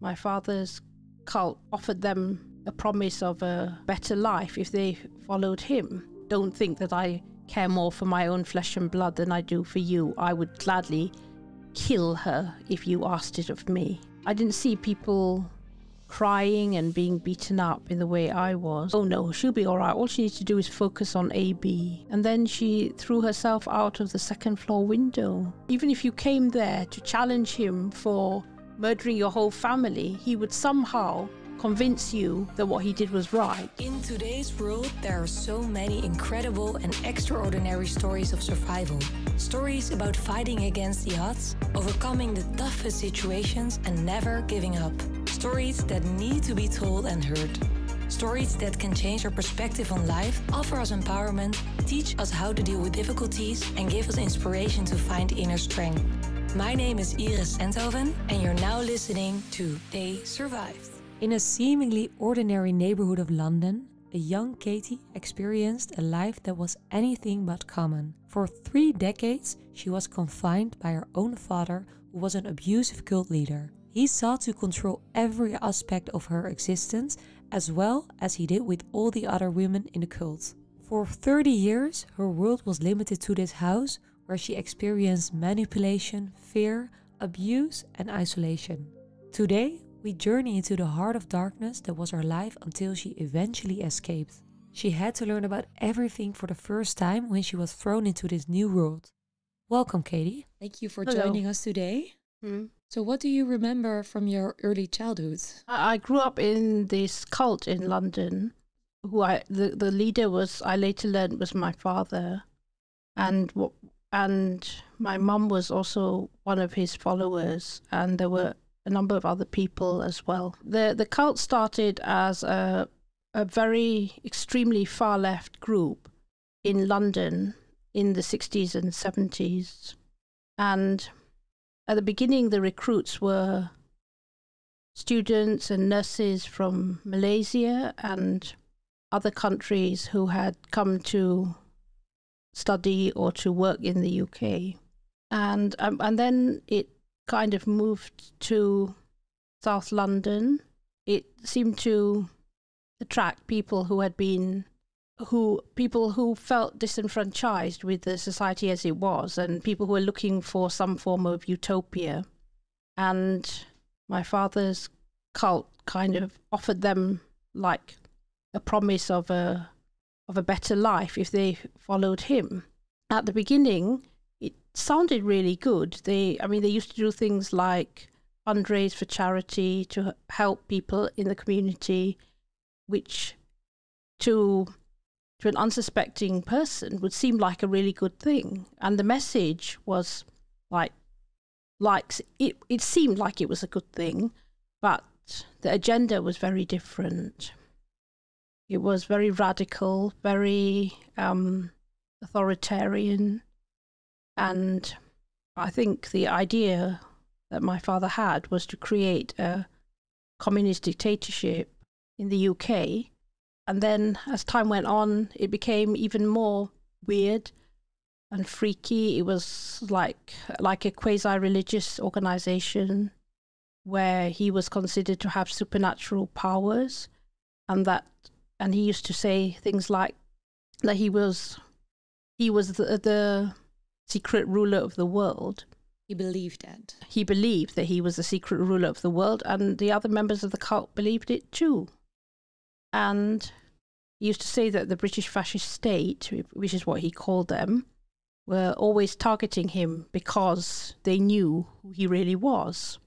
My father's cult offered them a promise of a better life if they followed him. Don't think that I care more for my own flesh and blood than I do for you. I would gladly kill her if you asked it of me. I didn't see people crying and being beaten up in the way I was. Oh no, she'll be alright. All she needs to do is focus on AB. And then she threw herself out of the second floor window. Even if you came there to challenge him for murdering your whole family, he would somehow convince you that what he did was right. In today's world, there are so many incredible and extraordinary stories of survival. Stories about fighting against the odds, overcoming the toughest situations and never giving up. Stories that need to be told and heard. Stories that can change our perspective on life, offer us empowerment, teach us how to deal with difficulties and give us inspiration to find inner strength. My name is Iris Enthoven and you're now listening to They Survived. In a seemingly ordinary neighborhood of London, a young Katy experienced a life that was anything but common. For 3 decades, she was confined by her own father, who was an abusive cult leader. He sought to control every aspect of her existence, as well as he did with all the other women in the cult. For 30 years, her world was limited to this house, where she experienced manipulation, fear, abuse, and isolation. Today, we journey into the heart of darkness that was her life until she eventually escaped. She had to learn about everything for the first time when she was thrown into this new world. Welcome, Katy. Thank you for joining us today. So what do you remember from your early childhood? I grew up in this cult in London, who the leader was, I later learned, was my father. And my mum was also one of his followers, and there were a number of other people as well. The cult started as a very extremely far-left group in London in the 60s and 70s. And at the beginning, the recruits were students and nurses from Malaysia and other countries who had come to study or to work in the UK. And then it kind of moved to South London. It seemed to attract people who had been, people who felt disenfranchised with the society as it was, and people who were looking for some form of utopia. And my father's cult kind of offered them like a promise of a better life if they followed him. At the beginning, it sounded really good. I mean, they used to do things like fundraise for charity to help people in the community, which to an unsuspecting person would seem like a really good thing. And the message was it seemed like it was a good thing, but the agenda was very different. It was very radical, very authoritarian. And I think the idea that my father had was to create a communist dictatorship in the UK. And then as time went on, it became even more weird and freaky. It was like a quasi-religious organization where he was considered to have supernatural powers. And he used to say things like that he was the secret ruler of the world. He believed that. He believed that he was the secret ruler of the world, and the other members of the cult believed it too. And he used to say that the British fascist state, which is what he called them, were always targeting him because they knew who he really was.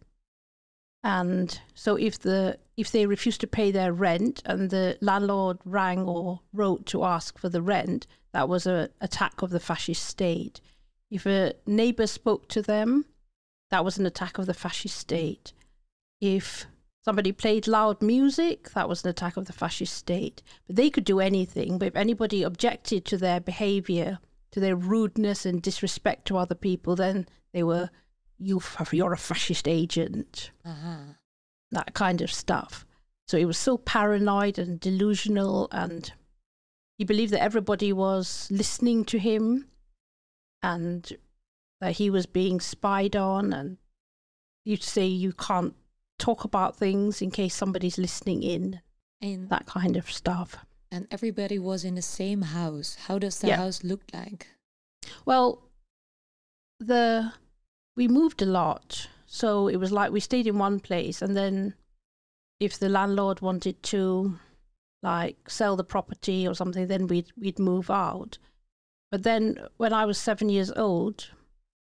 And so if they refused to pay their rent and the landlord rang or wrote to ask for the rent, that was an attack of the fascist state. If a neighbour spoke to them, that was an attack of the fascist state. If somebody played loud music, that was an attack of the fascist state. But they could do anything, but if anybody objected to their behaviour, to their rudeness and disrespect to other people, then they were, you're a fascist agent. Uh-huh. That kind of stuff. So he was so paranoid and delusional, and he believed that everybody was listening to him, and that he was being spied on, and you'd say you can't talk about things in case somebody's listening in and that kind of stuff. And everybody was in the same house. How does the house look like? Well, we moved a lot. So it was like we stayed in one place, and then if the landlord wanted to like sell the property or something, then we'd move out. But then when I was 7 years old,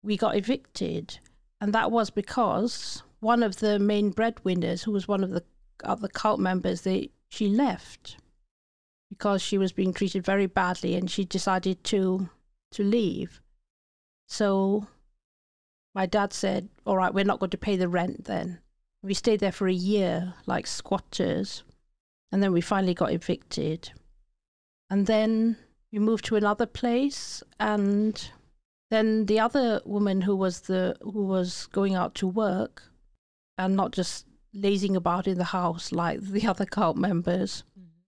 we got evicted. And that was because one of the main breadwinners, who was one of the other cult members, she left because she was being treated very badly, and she decided to leave. So my dad said, all right, we're not going to pay the rent then. We stayed there for a year, like squatters, and then we finally got evicted. And then we moved to another place, and then the other woman who was going out to work and not just lazing about in the house like the other cult members,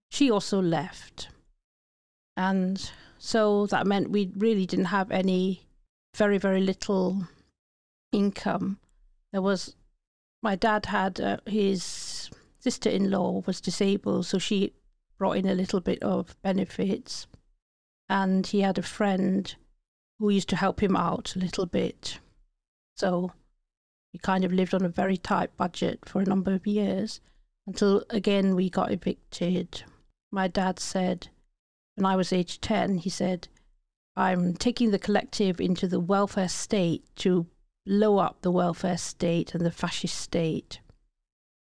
she also left. And so that meant we really didn't have any, very, very little income. My dad had his sister-in-law was disabled, so she brought in a little bit of benefits, and he had a friend who used to help him out a little bit. So we kind of lived on a very tight budget for a number of years until again we got evicted. My dad said, when I was age 10, he said, I'm taking the collective into the welfare state to blow up the welfare state and the fascist state.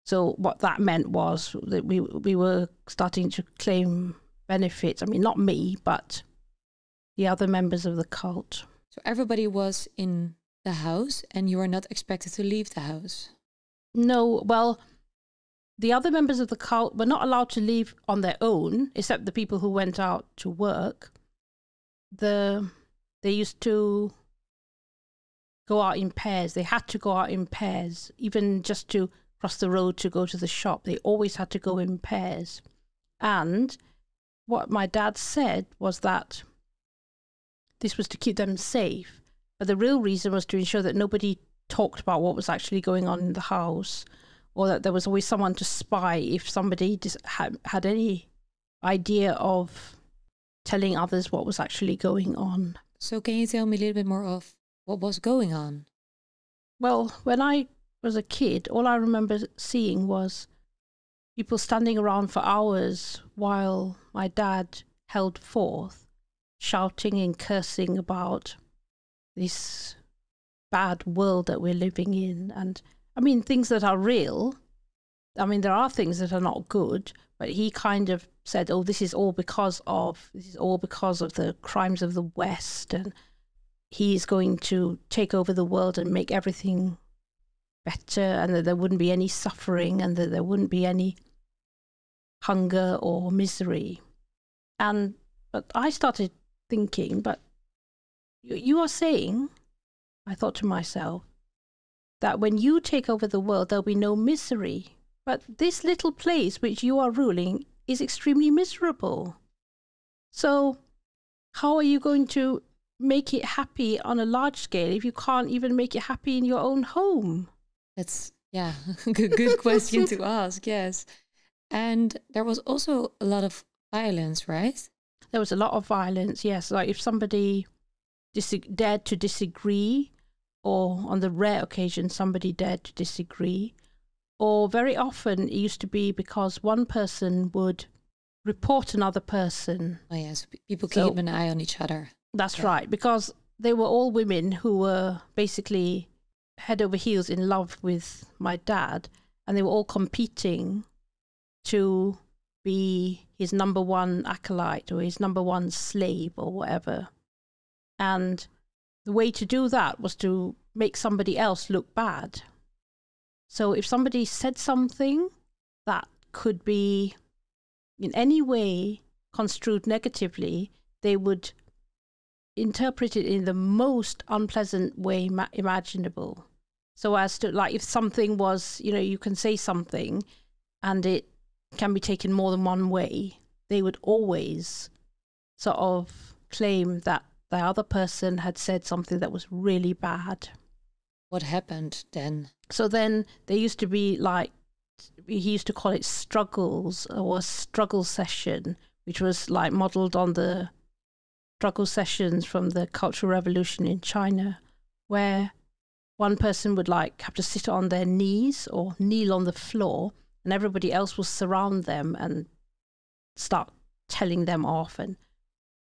So what that meant was that we were starting to claim benefits. I mean, not me, but the other members of the cult. So everybody was in the house, and you were not expected to leave the house? No, well, the other members of the cult were not allowed to leave on their own, except the people who went out to work. They used to go out in pairs. They had to go out in pairs, even just to cross the road to go to the shop. They always had to go in pairs. And what my dad said was that this was to keep them safe. But the real reason was to ensure that nobody talked about what was actually going on in the house, or that there was always someone to spy if somebody had any idea of telling others what was actually going on. So can you tell me a little bit more of what was going on? Well, when I was a kid, all I remember seeing was people standing around for hours while my dad held forth, shouting and cursing about this bad world that we're living in. And I mean, things that are real. I mean, there are things that are not good, but he kind of said, oh, this is all because of the crimes of the West, and he's going to take over the world and make everything better, and that there wouldn't be any suffering, and that there wouldn't be any hunger or misery. But I started thinking, but you are saying, I thought to myself, that when you take over the world, there'll be no misery. But this little place which you are ruling is extremely miserable. So how are you going to make it happy on a large scale if you can't even make it happy in your own home? That's, yeah, a good question to ask, yes. And there was also a lot of violence, right? There was a lot of violence, yes. Like if somebody dared to disagree, or on the rare occasion somebody dared to disagree, or very often it used to be because one person would report another person. Oh yes, people keep an eye on each other. That's right, because they were all women who were basically head over heels in love with my dad, and they were all competing to be his number one acolyte or his number one slave or whatever. And the way to do that was to make somebody else look bad. So if somebody said something that could be in any way construed negatively, they would interpret it in the most unpleasant way imaginable. So as to, like, if something was, you know, you can say something and it can be taken more than one way, they would always sort of claim that the other person had said something that was really bad. what happened then? So then there used to be like, he used to call it struggles or struggle session, which was like modeled on the struggle sessions from the Cultural Revolution in China, where one person would like have to sit on their knees or kneel on the floor, and everybody else will surround them and start telling them off and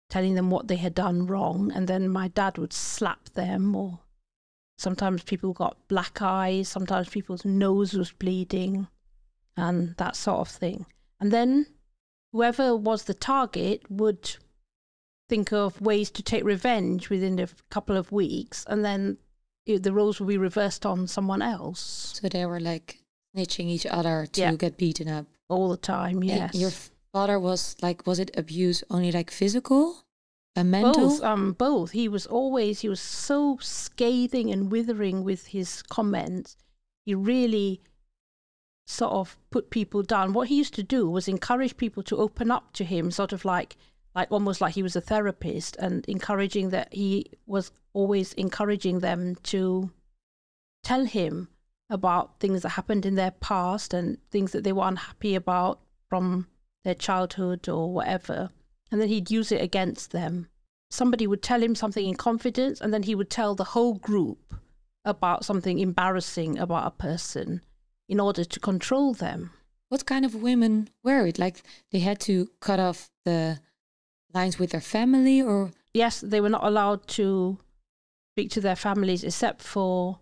telling them what they had done wrong. And then my dad would slap them, or sometimes people got black eyes, sometimes people's nose was bleeding and that sort of thing. And then whoever was the target would think of ways to take revenge within a couple of weeks, and then the roles would be reversed on someone else. So they were like snitching each other to get beaten up. All the time, yes. Your father was like, was it abuse only like physical? Mental? Both, both. He was so scathing and withering with his comments. He really sort of put people down. What he used to do was encourage people to open up to him, sort of like almost like he was a therapist, and encouraging that he was always encouraging them to tell him about things that happened in their past and things that they were unhappy about from their childhood or whatever. And then he'd use it against them. Somebody would tell him something in confidence, and then he would tell the whole group about something embarrassing about a person in order to control them. What kind of women were it? Like they had to cut off the lines with their family, or? Yes, they were not allowed to speak to their families except for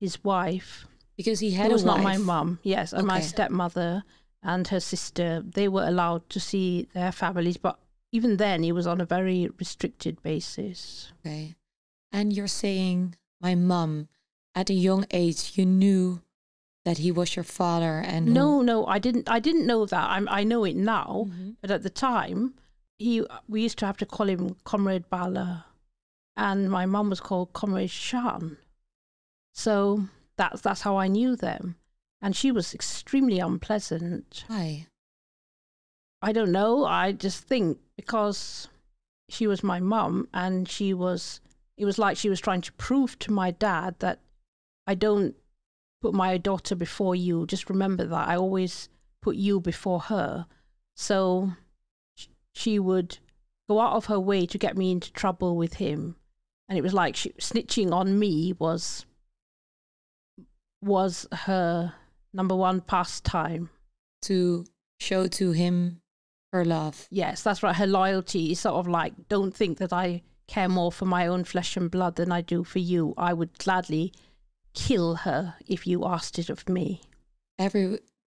his wife. Because he had a wife? It was not my mum, yes, and my stepmother and her sister. They were allowed to see their families, but even then, it was on a very restricted basis. Okay. And you're saying, my mum, at a young age, you knew that he was your father, and... No, I didn't know that. I know it now, but at the time, we used to have to call him Comrade Bala, and my mum was called Comrade Shan. So that's how I knew them. And she was extremely unpleasant. Why? I don't know. I just think because she was my mum, and it was like she was trying to prove to my dad that I don't put my daughter before you. Just remember that I always put you before her. So she would go out of her way to get me into trouble with him. And it was like snitching on me was her number one pastime. To show to him her love. Yes, that's right. Her loyalty is sort of like, don't think that I care more for my own flesh and blood than I do for you. I would gladly kill her if you asked it of me.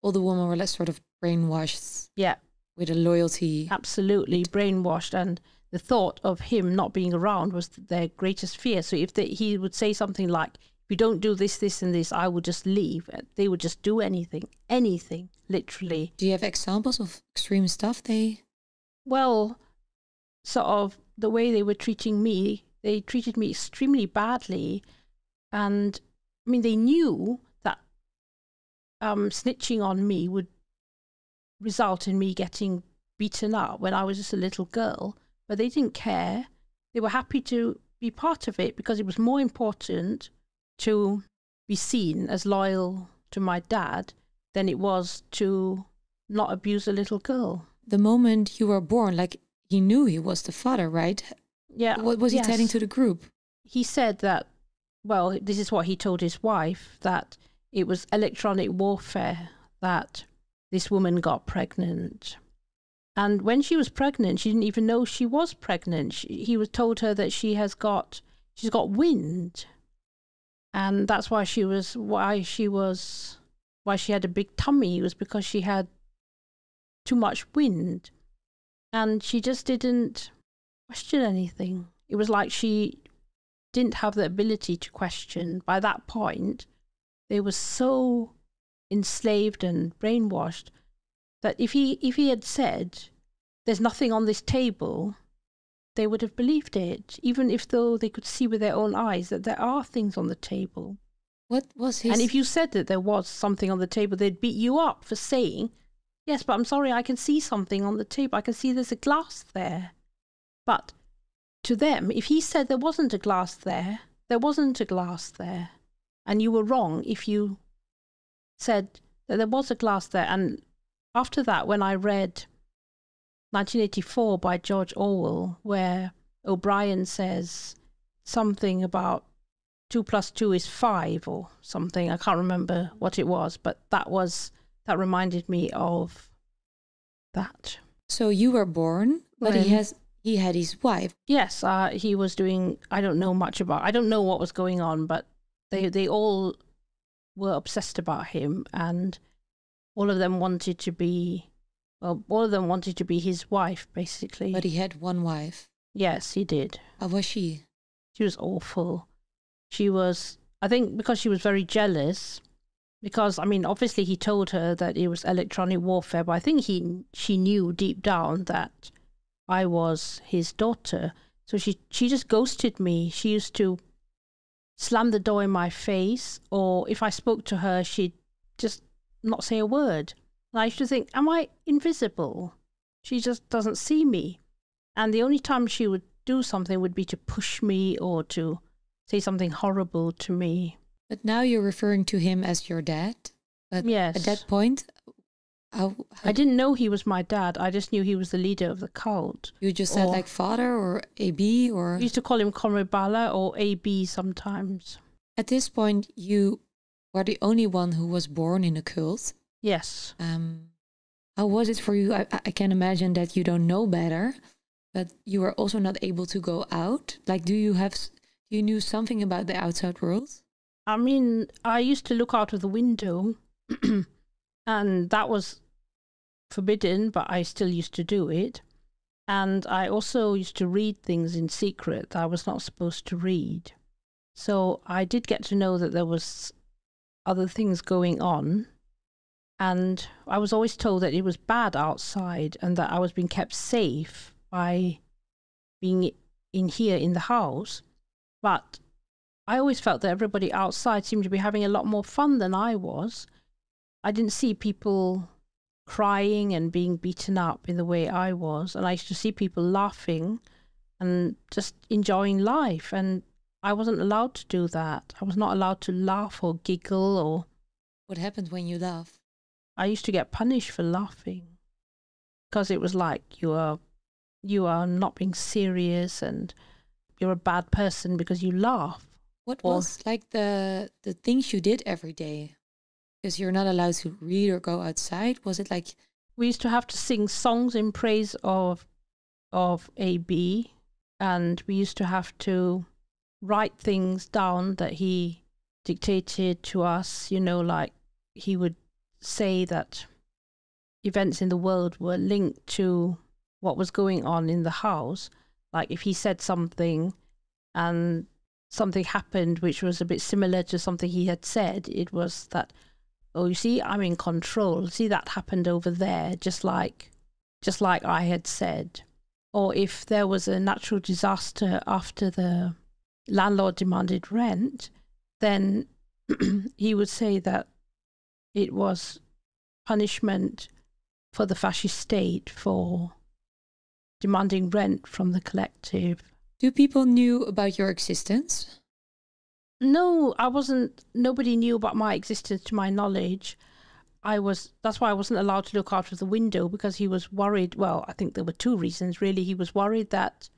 All the women were like sort of brainwashed. Yeah. With a loyalty. Absolutely brainwashed. And the thought of him not being around was their greatest fear. So if he would say something like, if you don't do this, this and this, I will just leave. They would just do anything, literally. Do you have examples of extreme stuff they... Well, sort of the way they were treating me, they treated me extremely badly. And I mean, they knew that snitching on me would result in me getting beaten up when I was just a little girl, but they didn't care. They were happy to be part of it because it was more important to be seen as loyal to my dad than it was to not abuse a little girl. The moment you were born, like, he knew he was the father, right? Yeah. What was he telling to the group? He said that, well, this is what he told his wife, that it was electronic warfare that this woman got pregnant. And when she was pregnant, she didn't even know she was pregnant. He was told her that she's got wind. And that's why she had a big tummy, was because she had too much wind. And she just didn't question anything. It was like she didn't have the ability to question. By that point, they were so enslaved and brainwashed that if he had said, there's nothing on this table, they would have believed it, even if though they could see with their own eyes that there are things on the table. What was his... And if you said that there was something on the table, they'd beat you up for saying, yes, but I'm sorry, I can see something on the table. I can see there's a glass there. But to them, if he said there wasn't a glass there, there wasn't a glass there. and you were wrong if you said that there was a glass there. And after that, when I read 1984 by George Orwell, where O'Brien says something about 2 + 2 is 5 or something, I can't remember what it was, but that reminded me of that. So you were born, but he had his wife. Yes, he was doing, I don't know much about, I don't know what was going on, but they all were obsessed about him, and all of them wanted to be, well, all of them wanted to be his wife, basically. But he had one wife. Yes, he did. How was she? She was awful. She was, I think, because she was very jealous, because, I mean, obviously he told her that it was electronic warfare, but I think she knew deep down that I was his daughter. So she just ghosted me. She used to slam the door in my face, or if I spoke to her, she'd just not say a word. And I used to think, am I invisible? She just doesn't see me. And the only time she would do something would be to push me or to say something horrible to me. But now you're referring to him as your dad? But yes. At that point, I didn't know he was my dad. I just knew he was the leader of the cult. You just said like father or AB or... We used to call him Comrade Bala or AB sometimes. At this point, you were the only one who was born in a cult. Yes. How was it for you? I can imagine that you don't know better, but you were also not able to go out. Like, you knew something about the outside world? I mean, I used to look out of the window and that was forbidden, but I still used to do it. And I also used to read things in secret that I was not supposed to read. So I did get to know that there was other things going on. And I was always told that it was bad outside and that I was being kept safe by being in here in the house. But I always felt that everybody outside seemed to be having a lot more fun than I was. I didn't see people crying and being beaten up in the way I was. And I used to see people laughing and just enjoying life. And I wasn't allowed to do that. I was not allowed to laugh or giggle or... What happened when you laughed? I used to get punished for laughing because it was like you are not being serious and you're a bad person because you laugh. What was like the things you did every day? Because you're not allowed to read or go outside. Was it like... We used to have to sing songs in praise of AB, and we used to have to write things down that he dictated to us, you know, like he would say that events in the world were linked to what was going on in the house. Like if he said something and something happened which was a bit similar to something he had said, it was that, oh, you see, I'm in control. See, that happened over there, just like I had said. Or if there was a natural disaster after the landlord demanded rent, then he would say that it was punishment for the fascist state for demanding rent from the collective. Do people knew about your existence? No, I wasn't. Nobody knew about my existence to my knowledge. That's why I wasn't allowed to look out of the window, because he was worried. Well, I think there were two reasons, really. He was worried that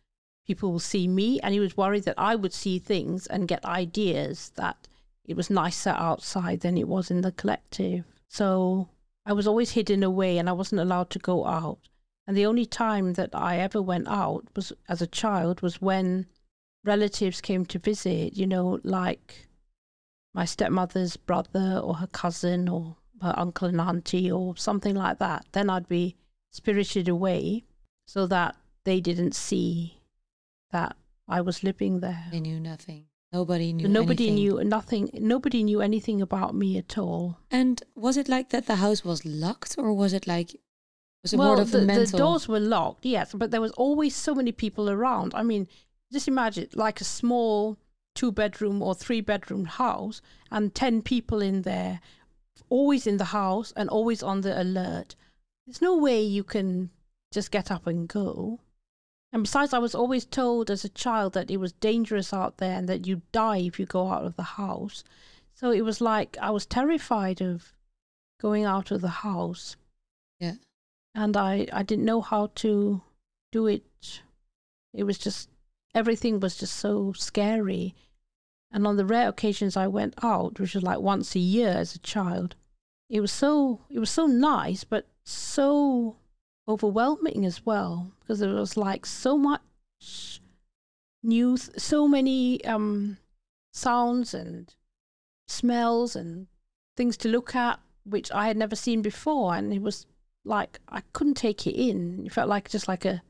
people will see me, and he was worried that I would see things and get ideas that it was nicer outside than it was in the collective. So I was always hidden away and I wasn't allowed to go out. And the only time that I ever went out was as a child, was when relatives came to visit, you know, like my stepmother's brother or her cousin or her uncle and auntie or something like that. Then I'd be spirited away so that they didn't see that I was living there. They knew nothing. Nobody knew anything. Nobody knew anything about me at all. And was it like that the house was locked, or was it like... the doors were locked, yes, but there was always so many people around. I mean, just imagine like a small 2-bedroom or 3-bedroom house and 10 people in there, always in the house and always on the alert. There's no way you can just get up and go. And besides, I was always told as a child that it was dangerous out there and that you die if you go out of the house. So it was like I was terrified of going out of the house. Yeah. And I didn't know how to do it. It was just, everything was just so scary. And on the rare occasions I went out, which was like once a year as a child, it was so nice, but so overwhelming as well, because there was like so much new, so many sounds and smells and things to look at, which I had never seen before. And it was like, I couldn't take it in. It felt like just like a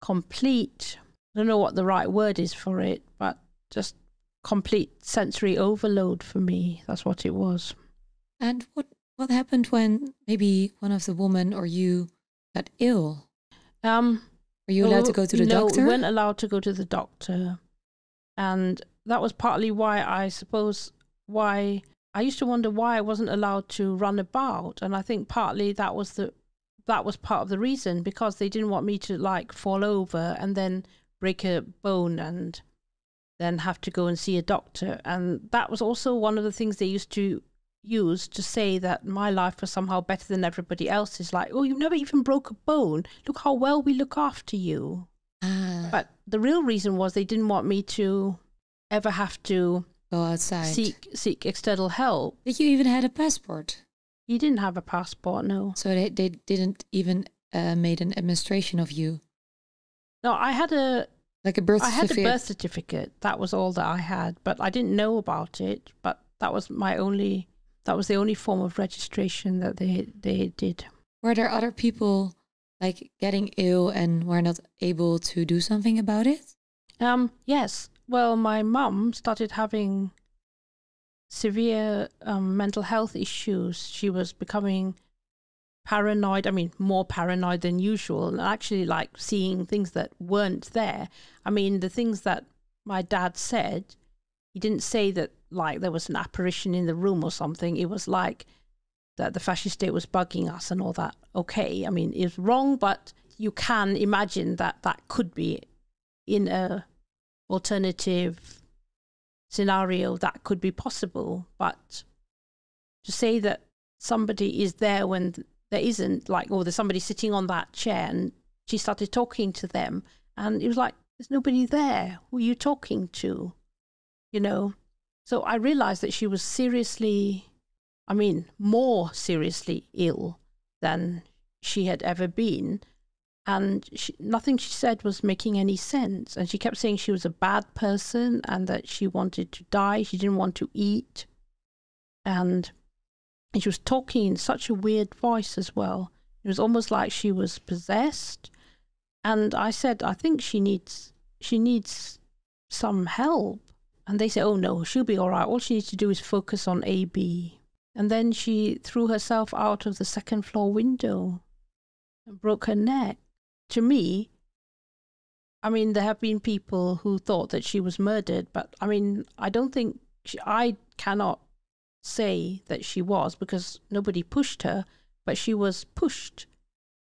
complete, I don't know what the right word is for it, but just complete sensory overload for me. That's what it was. And what happened when maybe one of the women or you got ill? Were you allowed to go to the doctor? No, we weren't allowed to go to the doctor. And that was partly why I suppose why I used to wonder why I wasn't allowed to run about. And I think partly that was part of the reason, because they didn't want me to like fall over and then break a bone and then have to go and see a doctor. And that was also one of the things they used to use to say that my life was somehow better than everybody else's. Like, oh, you never even broke a bone. Look how well we look after you. But the real reason was they didn't want me to ever have to go outside, seek external help. Did you even had a passport? You didn't have a passport, no. So they didn't even made an administration of you? No, I had a... Like a birth certificate? I had a birth certificate. That was all that I had. But I didn't know about it. But that was my only... That was the only form of registration that they did. Were there other people like getting ill and were not able to do something about it? Yes. Well, my mum started having severe mental health issues. She was becoming paranoid. I mean, more paranoid than usual, and actually like seeing things that weren't there. I mean, the things that my dad said, he didn't say that like there was an apparition in the room or something. It was like that the fascist state was bugging us and all that. Okay, I mean, it's wrong, but you can imagine that that could be in a alternative scenario, that could be possible. But to say that somebody is there when there isn't, like, oh, there's somebody sitting on that chair, and she started talking to them, and it was like, there's nobody there. Who are you talking to? You know? So I realized that she was seriously, I mean, more seriously ill than she had ever been. And nothing she said was making any sense. And she kept saying she was a bad person and that she wanted to die. She didn't want to eat. And she was talking in such a weird voice as well. It was almost like she was possessed. And I said, I think she needs some help. And they said, oh no, she'll be all right. All she needs to do is focus on AB. And then she threw herself out of the second floor window and broke her neck. To me, I mean, there have been people who thought that she was murdered, but I mean, I don't think, I cannot say that she was, because nobody pushed her, but she was pushed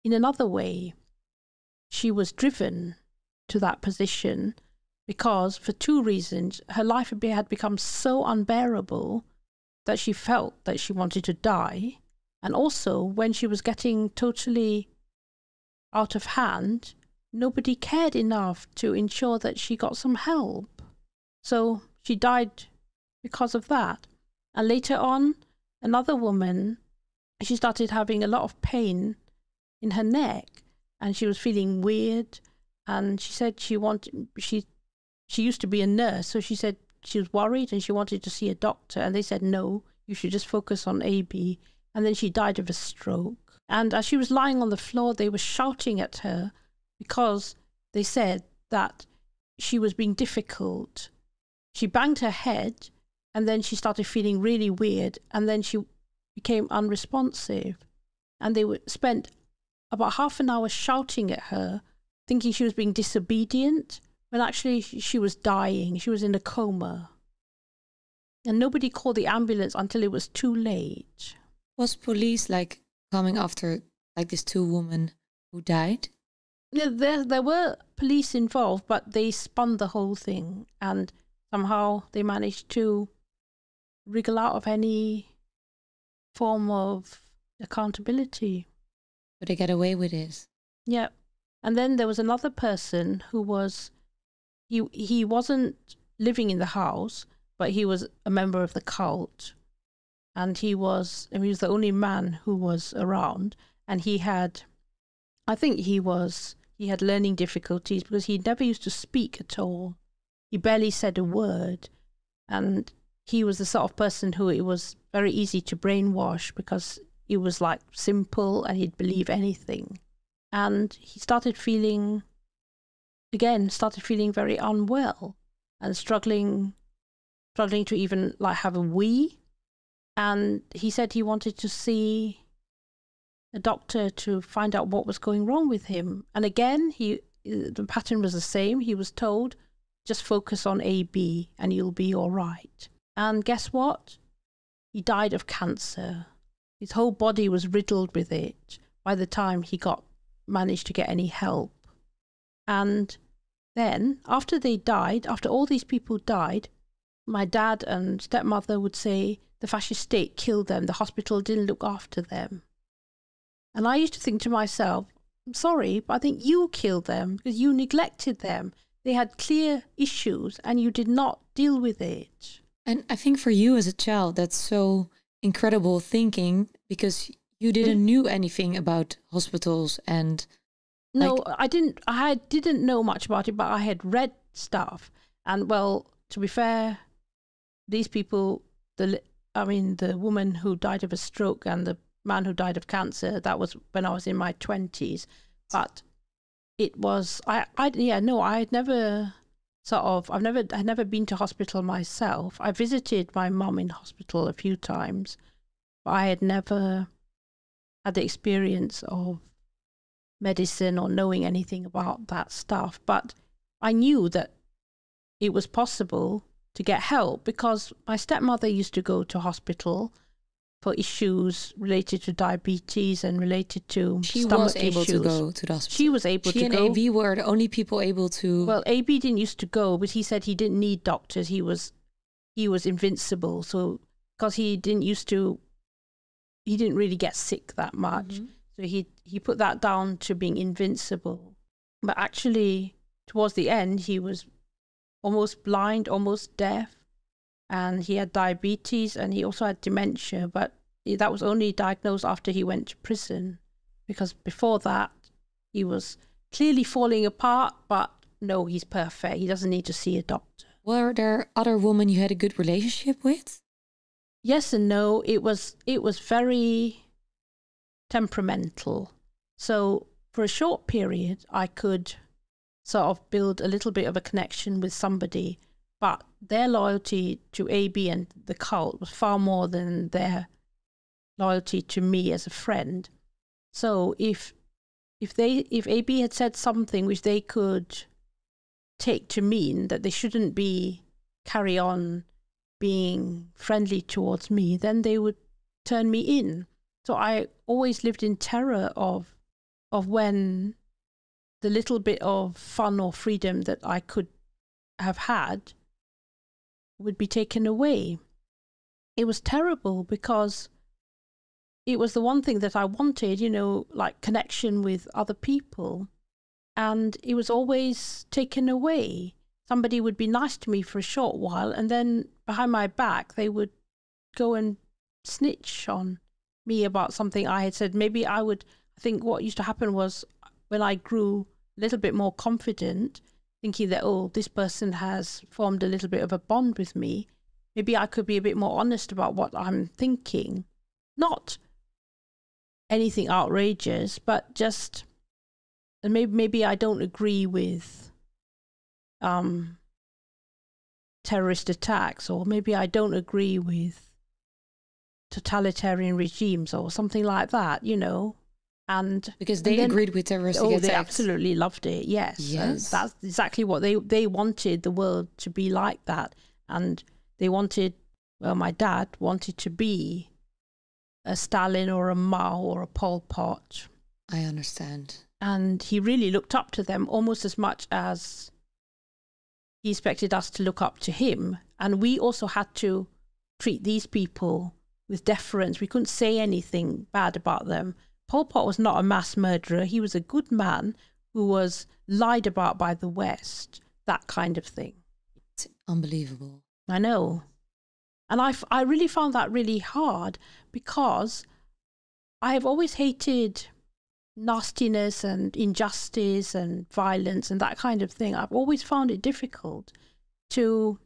in another way. She was driven to that position. Because for two reasons, her life had become so unbearable that she felt that she wanted to die. And also, when she was getting totally out of hand, nobody cared enough to ensure that she got some help. So she died because of that. And later on, another woman, she started having a lot of pain in her neck, and she was feeling weird. And she said she used to be a nurse, so she said she was worried and she wanted to see a doctor. And they said, no, you should just focus on AB. And then she died of a stroke. And as she was lying on the floor, they were shouting at her because they said that she was being difficult. She banged her head and then she started feeling really weird. And then she became unresponsive. And they spent about half an hour shouting at her, thinking she was being disobedient. But actually, she was dying. She was in a coma. And nobody called the ambulance until it was too late. Was police, like, coming after, like, these two women who died? Yeah, there were police involved, but they spun the whole thing. And somehow they managed to wriggle out of any form of accountability. But they get away with it. Yeah. And then there was another person who was, he wasn't living in the house, but he was a member of the cult. And he was the only man who was around. And he had, I think he had learning difficulties because he never used to speak at all. He barely said a word. And he was the sort of person who it was very easy to brainwash because he was like simple and he'd believe anything. And he started feeling very unwell and struggling to even like have a wee. And he said he wanted to see a doctor to find out what was going wrong with him. And again, the pattern was the same. He was told, just focus on AB and you'll be all right. And guess what? He died of cancer. His whole body was riddled with it by the time he managed to get any help. And then after all these people died, my dad and stepmother would say the fascist state killed them, the hospital didn't look after them. And I used to think to myself, I'm sorry, but I think you killed them because you neglected them. They had clear issues and you did not deal with it. And I think for you as a child, that's so incredible thinking because you didn't knew anything about hospitals and... No, like... I didn't know much about it, but I had read stuff. And well, to be fair, these people, the woman who died of a stroke and the man who died of cancer, that was when I was in my 20s. But it was, I'd never been to hospital myself. I visited my mum in hospital a few times, but I had never had the experience of medicine or knowing anything about that stuff. But I knew that it was possible to get help because my stepmother used to go to hospital for issues related to diabetes and related to stomach issues. She was able to go to the hospital. She was able to go. She and AB were the only people able to... Well, AB didn't used to go, but he said he didn't need doctors. He was invincible. So, because he didn't really get sick that much. Mm-hmm. So he put that down to being invincible. But actually, towards the end, he was almost blind, almost deaf. And he had diabetes and he also had dementia, but that was only diagnosed after he went to prison, because before that he was clearly falling apart, but no, he's perfect. He doesn't need to see a doctor. Were there other women you had a good relationship with? Yes and no. It was very temperamental. So for a short period, I could sort of build a little bit of a connection with somebody, but their loyalty to AB and the cult was far more than their loyalty to me as a friend. So if AB had said something which they could take to mean that they shouldn't carry on being friendly towards me, then they would turn me in. So I always lived in terror of when the little bit of fun or freedom that I could have had would be taken away. It was terrible because it was the one thing that I wanted, you know, like connection with other people. And it was always taken away. Somebody would be nice to me for a short while and then behind my back, they would go and snitch on me about something I had said. I think what used to happen was when I grew a little bit more confident, thinking that, oh, this person has formed a little bit of a bond with me. Maybe I could be a bit more honest about what I'm thinking. Not anything outrageous, but just, and maybe I don't agree with terrorist attacks, or maybe I don't agree with totalitarian regimes or something like that, you know. And because they agreed with terrorist attacks. Oh, they absolutely loved it, yes. Yes. That's exactly what they wanted the world to be like that. And they wanted, well, my dad wanted to be a Stalin or a Mao or a Pol Pot. I understand. And he really looked up to them almost as much as he expected us to look up to him. And we also had to treat these people with deference. We couldn't say anything bad about them. Pol Pot was not a mass murderer. He was a good man who was lied about by the West, that kind of thing. It's unbelievable. I know. And I really found that really hard, because I have always hated nastiness and injustice and violence and that kind of thing. I've always found it difficult to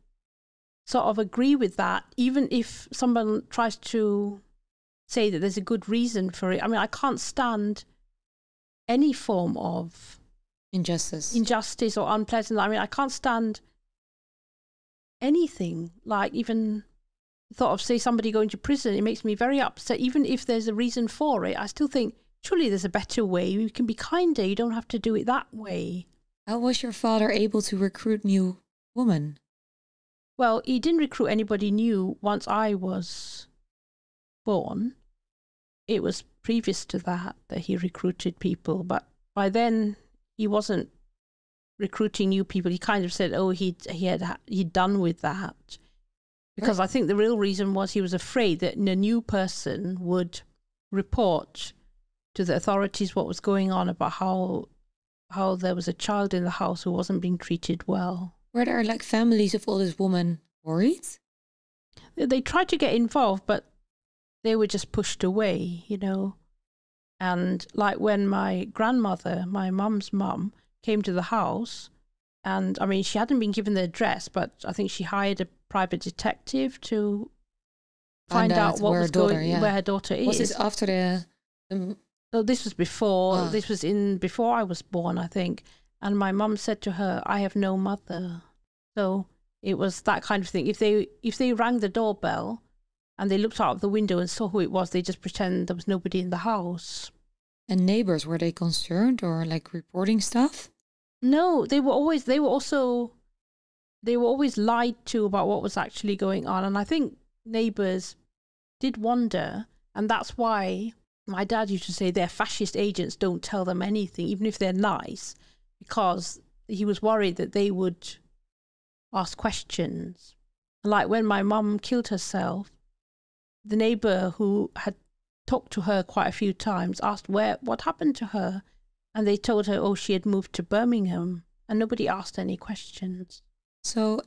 sort of agree with that, even if someone tries to say that there's a good reason for it. I mean, I can't stand any form of injustice or unpleasant. I mean, I can't stand anything, like even the thought of, say, somebody going to prison. It makes me very upset, even if there's a reason for it. I still think, surely there's a better way. You can be kinder. You don't have to do it that way. How was your father able to recruit new women? Well, he didn't recruit anybody new once I was born. It was previous to that that he recruited people, but by then he wasn't recruiting new people. He kind of said, oh, he'd done with that, because I think the real reason was he was afraid that a new person would report to the authorities what was going on about how there was a child in the house who wasn't being treated well. Were there, like, families of all these women worried? They tried to get involved, but they were just pushed away, you know. And, like, when my grandmother, my mum's mum, came to the house, and, I mean, she hadn't been given the address, but I think she hired a private detective to find out what was going on, where her daughter is. Was this after the... Oh, this was before. Oh. This was before I was born, I think. And my mum said to her, I have no mother. So it was that kind of thing. If they rang the doorbell and they looked out of the window and saw who it was, they just pretend there was nobody in the house. And neighbors, were they concerned or, like, reporting stuff? No, they were always lied to about what was actually going on. And I think neighbors did wonder, and that's why my dad used to say their fascist agents don't tell them anything, even if they're nice, because he was worried that they would ask questions. Like when my mum killed herself, the neighbour who had talked to her quite a few times asked what happened to her, and they told her, oh, she had moved to Birmingham, and nobody asked any questions. So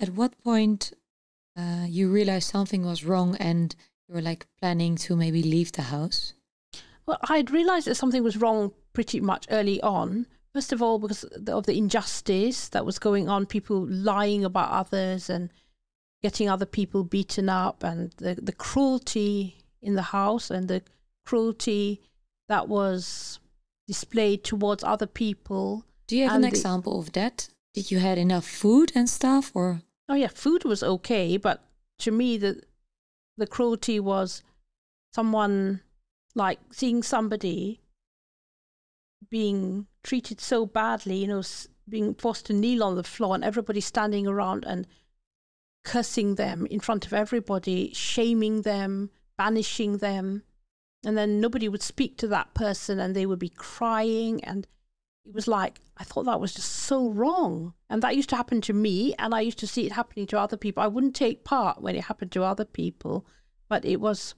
at what point you realised something was wrong and you were, like, planning to maybe leave the house? Well, I'd realised that something was wrong pretty much early on. First of all, because of the injustice that was going on, people lying about others and getting other people beaten up, and the cruelty in the house and the cruelty that was displayed towards other people. Do you have an example of that? Did you had enough food and stuff? Or? Oh, yeah, food was okay, but to me the cruelty was someone, like, seeing somebody being treated so badly, you know, being forced to kneel on the floor and everybody standing around and cursing them in front of everybody, shaming them, banishing them. And then nobody would speak to that person and they would be crying. And it was like, I thought that was just so wrong. And that used to happen to me, and I used to see it happening to other people. I wouldn't take part when it happened to other people, but it was,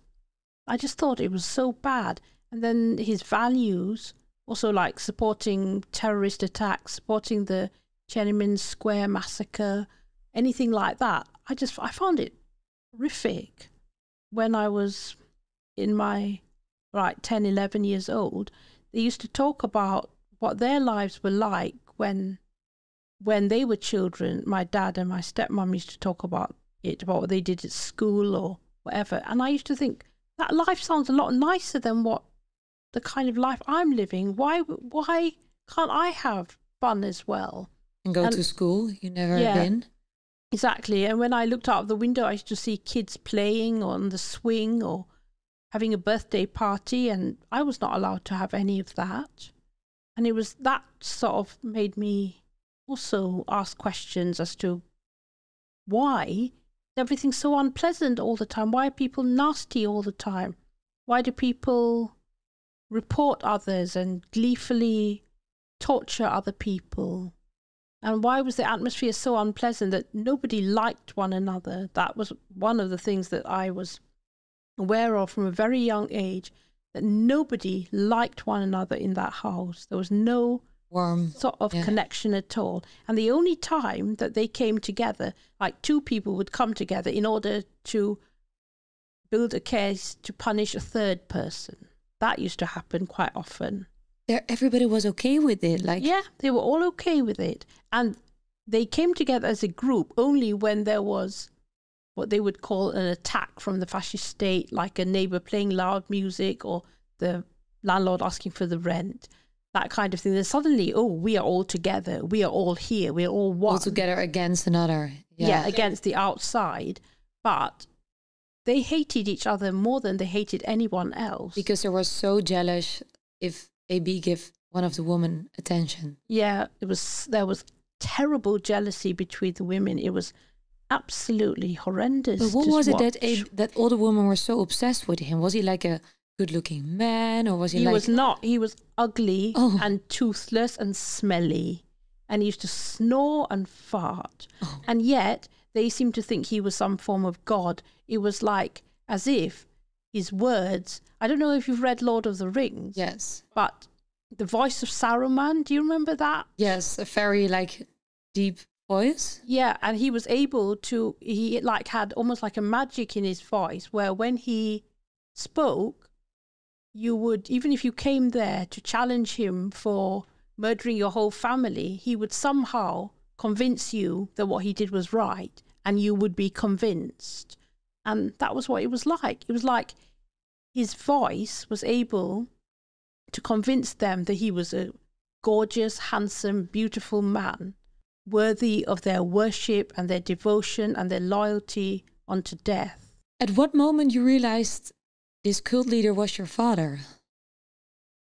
I just thought it was so bad. And then his values... Also, like, supporting terrorist attacks, supporting the Tiananmen Square massacre, anything like that. I found it horrific. When I was in my, like, 10, 11 years old, they used to talk about what their lives were like when they were children. My dad and my stepmom used to talk about it, about what they did at school or whatever. And I used to think, that life sounds a lot nicer than what the kind of life I'm living. Why can't I have fun as well? And go to school, you never been. Exactly. And when I looked out of the window, I used to see kids playing on the swing or having a birthday party, and I was not allowed to have any of that. And it was that sort of made me also ask questions as to why is everything so unpleasant all the time? Why are people nasty all the time? Why do people report others and gleefully torture other people? And why was the atmosphere so unpleasant that nobody liked one another? That was one of the things that I was aware of from a very young age, that nobody liked one another in that house. There was no sort of connection at all. And the only time that they came together, like two people would come together in order to build a case to punish a third person. That used to happen quite often. Everybody was okay with it, like... Yeah, they were all okay with it. And they came together as a group only when there was what they would call an attack from the fascist state, like a neighbour playing loud music or the landlord asking for the rent, that kind of thing. Then suddenly, oh, we are all together, we are all here, we are all one. All together against another. Yeah, against the outside. But they hated each other more than they hated anyone else. Because they were so jealous if... AB give one of the women attention. Yeah, there was terrible jealousy between the women. It was absolutely horrendous. But what was it that all the women were so obsessed with him? Was he like a good-looking man, or was he like... He was not. He was ugly and toothless and smelly. And he used to snore and fart. Oh. And yet, they seemed to think he was some form of god. It was like, as if... his words. I don't know if you've read Lord of the Rings. Yes. But the voice of Saruman, do you remember that? Yes, a very like deep voice. Yeah, and he was able to, he like had almost like a magic in his voice where when he spoke, you would, even if you came there to challenge him for murdering your whole family, he would somehow convince you that what he did was right and you would be convinced. And that was what it was like. It was like his voice was able to convince them that he was a gorgeous, handsome, beautiful man, worthy of their worship and their devotion and their loyalty unto death. At what moment you realized this cult leader was your father?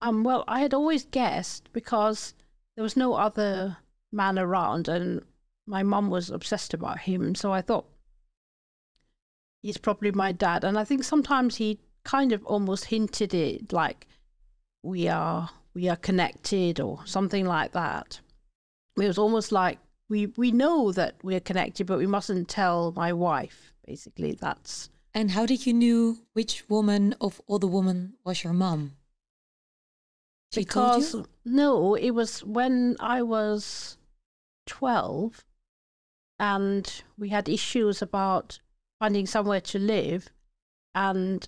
Well, I had always guessed because there was no other man around and my mum was obsessed about him. So I thought, he's probably my dad. And I think sometimes he kind of almost hinted it, like, we are connected or something like that. It was almost like, we know that we're connected, but we mustn't tell my wife, basically. That's... And how did you know which woman of all the women was your mum? She told you? No, it was when I was 12 and we had issues about finding somewhere to live, and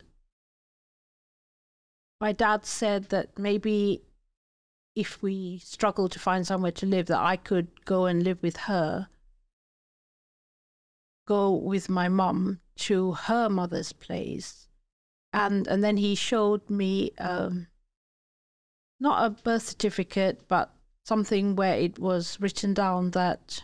my dad said that maybe if we struggled to find somewhere to live, that I could go and live with her, go with my mum to her mother's place. And then he showed me not a birth certificate, but something where it was written down that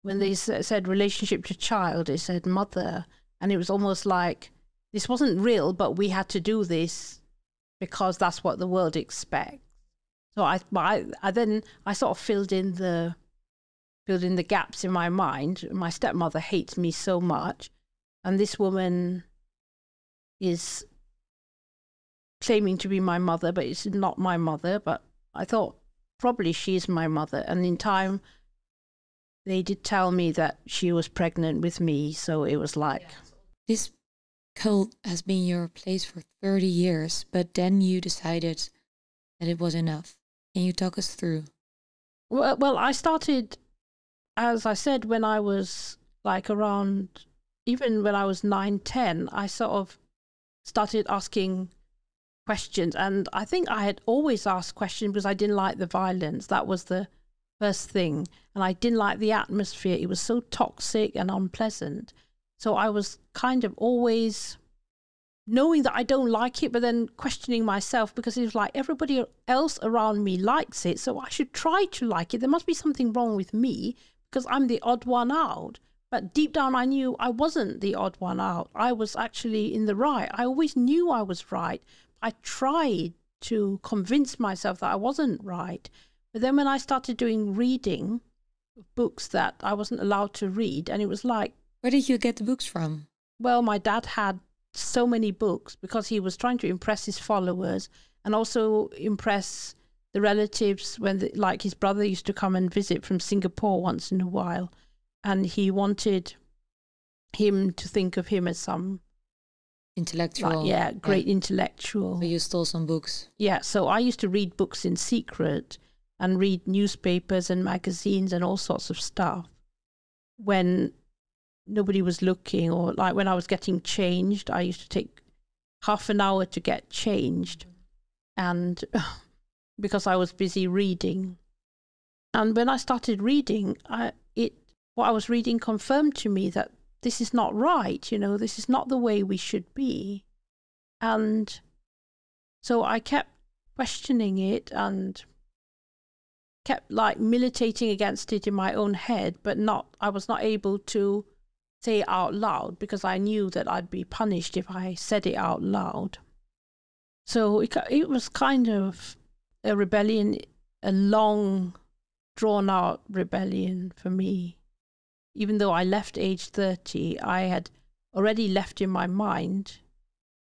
when they said relationship to child, it said mother. And it was almost like, this wasn't real, but we had to do this because that's what the world expects. So I sort of filled in the gaps in my mind. My stepmother hates me so much. And this woman is claiming to be my mother, but it's not my mother. But I thought probably she's my mother. And in time, they did tell me that she was pregnant with me, so it was like... This cult has been your place for 30 years, but then you decided that it was enough. Can you talk us through? Well, I started, as I said, when I was like around... Even when I was 9, 10, I sort of started asking questions. And I think I had always asked questions because I didn't like the violence. That was the... first thing, and I didn't like the atmosphere. It was so toxic and unpleasant. So I was kind of always knowing that I don't like it, but then questioning myself, because it was like everybody else around me likes it, so I should try to like it. There must be something wrong with me because I'm the odd one out. But deep down I knew I wasn't the odd one out. I was actually in the right. I always knew I was right. I tried to convince myself that I wasn't right. But then when I started doing reading books that I wasn't allowed to read, and it was like... Where did you get the books from? Well, my dad had so many books because he was trying to impress his followers and also impress the relatives, when the, like his brother used to come and visit from Singapore once in a while, and he wanted him to think of him as some intellectual, like, yeah, great intellectual. So you stole some books. Yeah, so I used to read books in secret and read newspapers and magazines and all sorts of stuff when nobody was looking, or like when I was getting changed, I used to take half an hour to get changed, and because I was busy reading. And when I started reading, what I was reading confirmed to me that this is not right, you know, this is not the way we should be. And so I kept questioning it and kept like militating against it in my own head, but I was not able to say it out loud because I knew that I'd be punished if I said it out loud. So it was kind of a rebellion, a long, drawn-out rebellion for me. Even though I left age 30, I had already left in my mind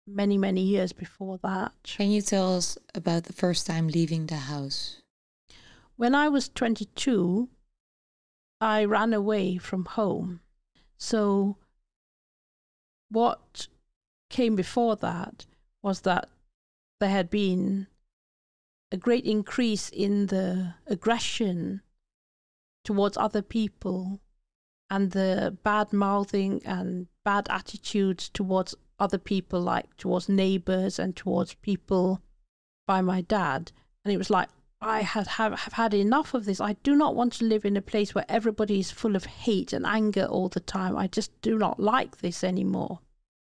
many, many years before that. Can you tell us about the first time leaving the house? When I was 22, I ran away from home. So what came before that was that there had been a great increase in the aggression towards other people and the bad mouthing and bad attitudes towards other people, like towards neighbors and towards people by my dad. And it was like, I have had enough of this. I do not want to live in a place where everybody is full of hate and anger all the time. I just do not like this anymore.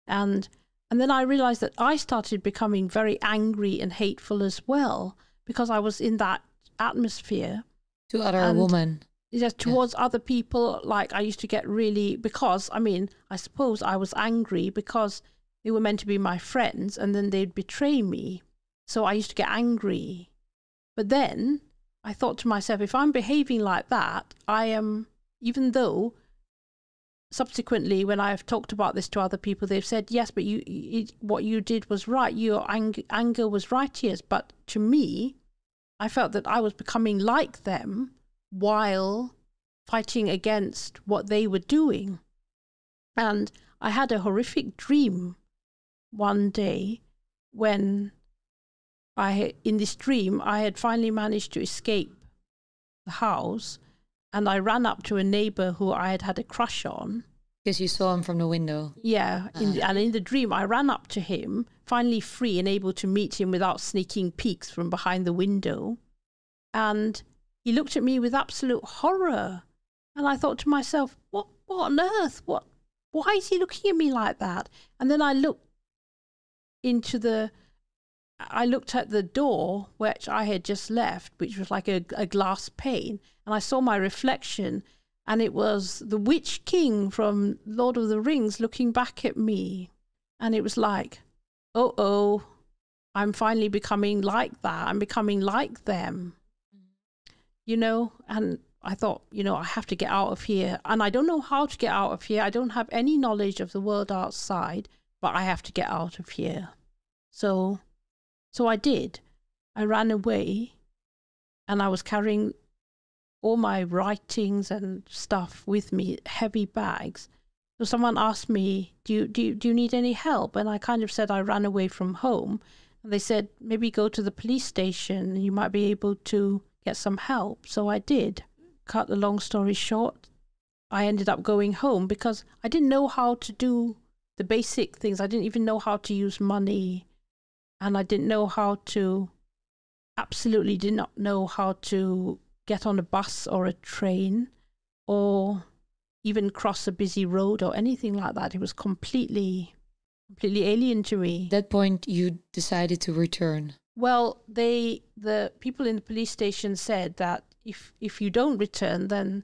And then I realized that I started becoming very angry and hateful as well, because I was in that atmosphere. To other women. Yes, towards other people. Like, I used to get really, because, I mean, I suppose I was angry because they were meant to be my friends and then they'd betray me. So I used to get angry. But then I thought to myself, if I'm behaving like that, I am, even though subsequently when I've talked about this to other people, they've said, yes, but what you did was right. Your anger was righteous. But to me, I felt that I was becoming like them while fighting against what they were doing. And I had a horrific dream one day when in this dream, I had finally managed to escape the house, and I ran up to a neighbor who I had had a crush on. Because you saw him from the window. Yeah, and in the dream, I ran up to him, finally free and able to meet him without sneaking peeks from behind the window. And he looked at me with absolute horror. And I thought to myself, what on earth? Why is he looking at me like that? And then I looked at the door, which I had just left, which was like a glass pane, and I saw my reflection, and it was the Witch King from Lord of the Rings looking back at me. And it was like, oh, I'm finally becoming like that. I'm becoming like them, you know? And I thought, you know, I have to get out of here. And I don't know how to get out of here. I don't have any knowledge of the world outside, but I have to get out of here. So I did. I ran away, and I was carrying all my writings and stuff with me, heavy bags. So someone asked me, do you need any help? And I kind of said I ran away from home. And they said, maybe go to the police station. You might be able to get some help. So I did. Cut the long story short, I ended up going home because I didn't know how to do the basic things. I didn't even know how to use money. And I didn't know how to, absolutely did not know how to get on a bus or a train or even cross a busy road or anything like that. It was completely, completely alien to me. At that point, you decided to return. Well, the people in the police station said that if you don't return, then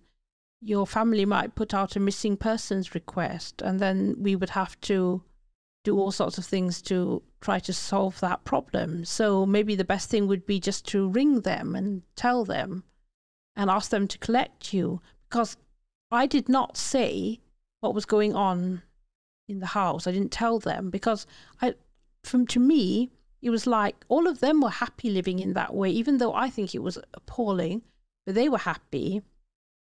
your family might put out a missing persons request, and then we would have to do all sorts of things to try to solve that problem. So maybe the best thing would be just to ring them and tell them and ask them to collect you, because I did not say what was going on in the house. I didn't tell them because to me, It was like all of them were happy living in that way, even though I think it was appalling, but they were happy.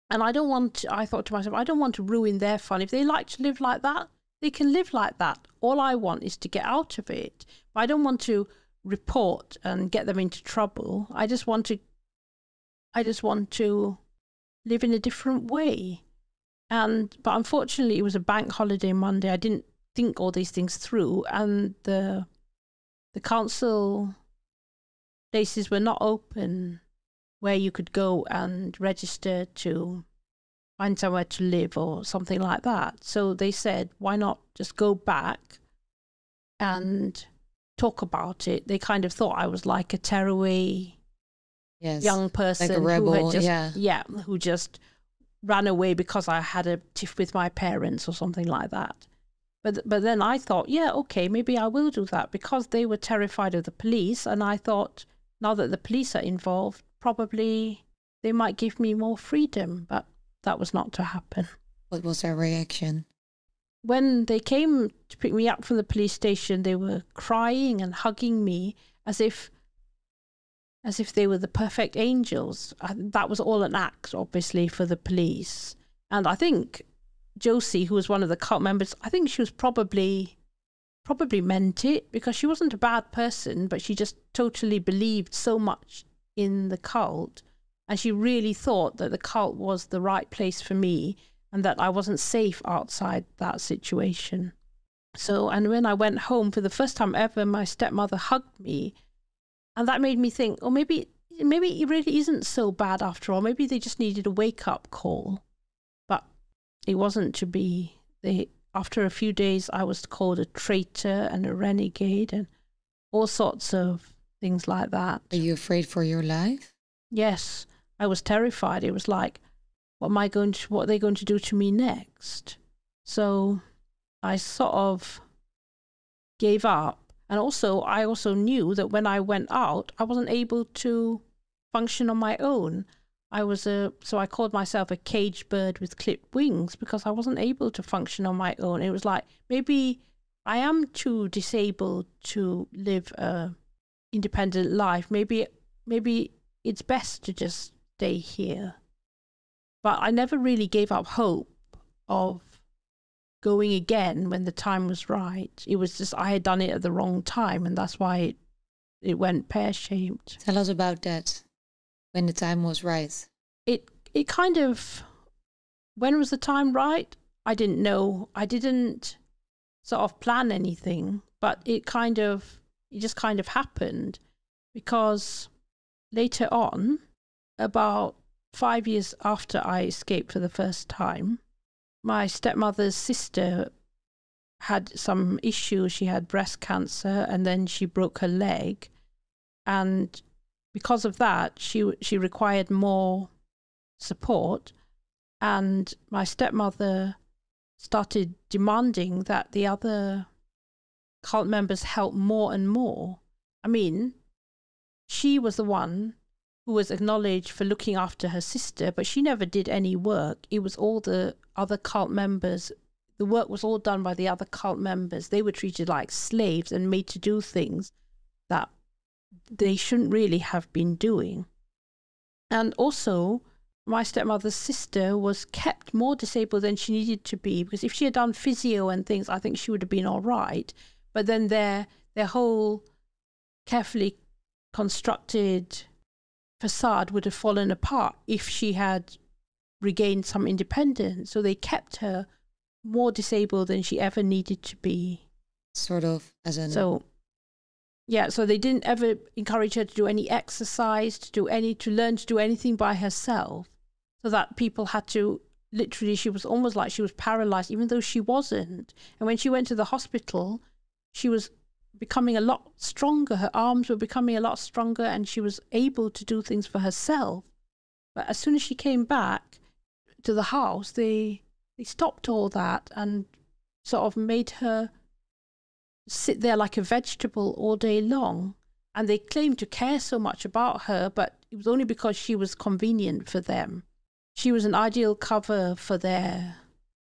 And I don't want to, I thought to myself, I don't want to ruin their fun. If they like to live like that, they can live like that. All I want is to get out of it. But I don't want to report and get them into trouble. I just want to live in a different way. But unfortunately, it was a bank holiday Monday. I didn't think all these things through, and the council places were not open where you could go and register to find somewhere to live or something like that. So they said, why not just go back and talk about it? They kind of thought I was like a tearaway young person, like a rebel, who had just, who just ran away because I had a tiff with my parents or something like that. But then I thought, yeah, okay, maybe I will do that, because they were terrified of the police. And I thought, now that the police are involved, probably they might give me more freedom. But that was not to happen. What was their reaction? When they came to pick me up from the police station, they were crying and hugging me as if they were the perfect angels. That was all an act, obviously, for the police. And I think Josie, who was one of the cult members, I think she was probably meant it, because she wasn't a bad person, but she just totally believed so much in the cult, and she really thought that the cult was the right place for me and that I wasn't safe outside that situation. So, and when I went home for the first time ever, my stepmother hugged me, and that made me think, oh, maybe it really isn't so bad after all. Maybe they just needed a wake-up call. It wasn't to be. After a few days, I was called a traitor and a renegade and all sorts of things like that. Are you afraid for your life? Yes, I was terrified. It was like, what are they going to do to me next? So I sort of gave up. And also, I also knew that when I went out, I wasn't able to function on my own. So I called myself a caged bird with clipped wings, because I wasn't able to function on my own. It was like, maybe I am too disabled to live an independent life. Maybe it's best to just stay here. But I never really gave up hope of going again when the time was right. It was just, I had done it at the wrong time, and that's why it went pear-shaped. Tell us about that. When the time was right. It kind of, when was the time right? I didn't know. I didn't sort of plan anything, but it just kind of happened, because later on, about 5 years after I escaped for the first time, my stepmother's sister had some issue. She had breast cancer, and then she broke her leg, and because of that, she required more support, and my stepmother started demanding that the other cult members help more and more. I mean, she was the one who was acknowledged for looking after her sister, but she never did any work. It was all the other cult members. The work was all done by the other cult members. They were treated like slaves and made to do things that they shouldn't really have been doing. And also, my stepmother's sister was kept more disabled than she needed to be, because if she had done physio and things, I think she would have been all right. But then their whole carefully constructed facade would have fallen apart if she had regained some independence. So they kept her more disabled than she ever needed to be. Sort of, as in... So they didn't ever encourage her to do any exercise, to learn to do anything by herself. So that people had to, literally, she was almost like she was paralyzed, even though she wasn't. And when she went to the hospital, she was becoming a lot stronger. Her arms were becoming a lot stronger, and she was able to do things for herself. But as soon as she came back to the house, they stopped all that and sort of made her sit there like a vegetable all day long. And they claimed to care so much about her, but it was only because she was convenient for them. She was an ideal cover for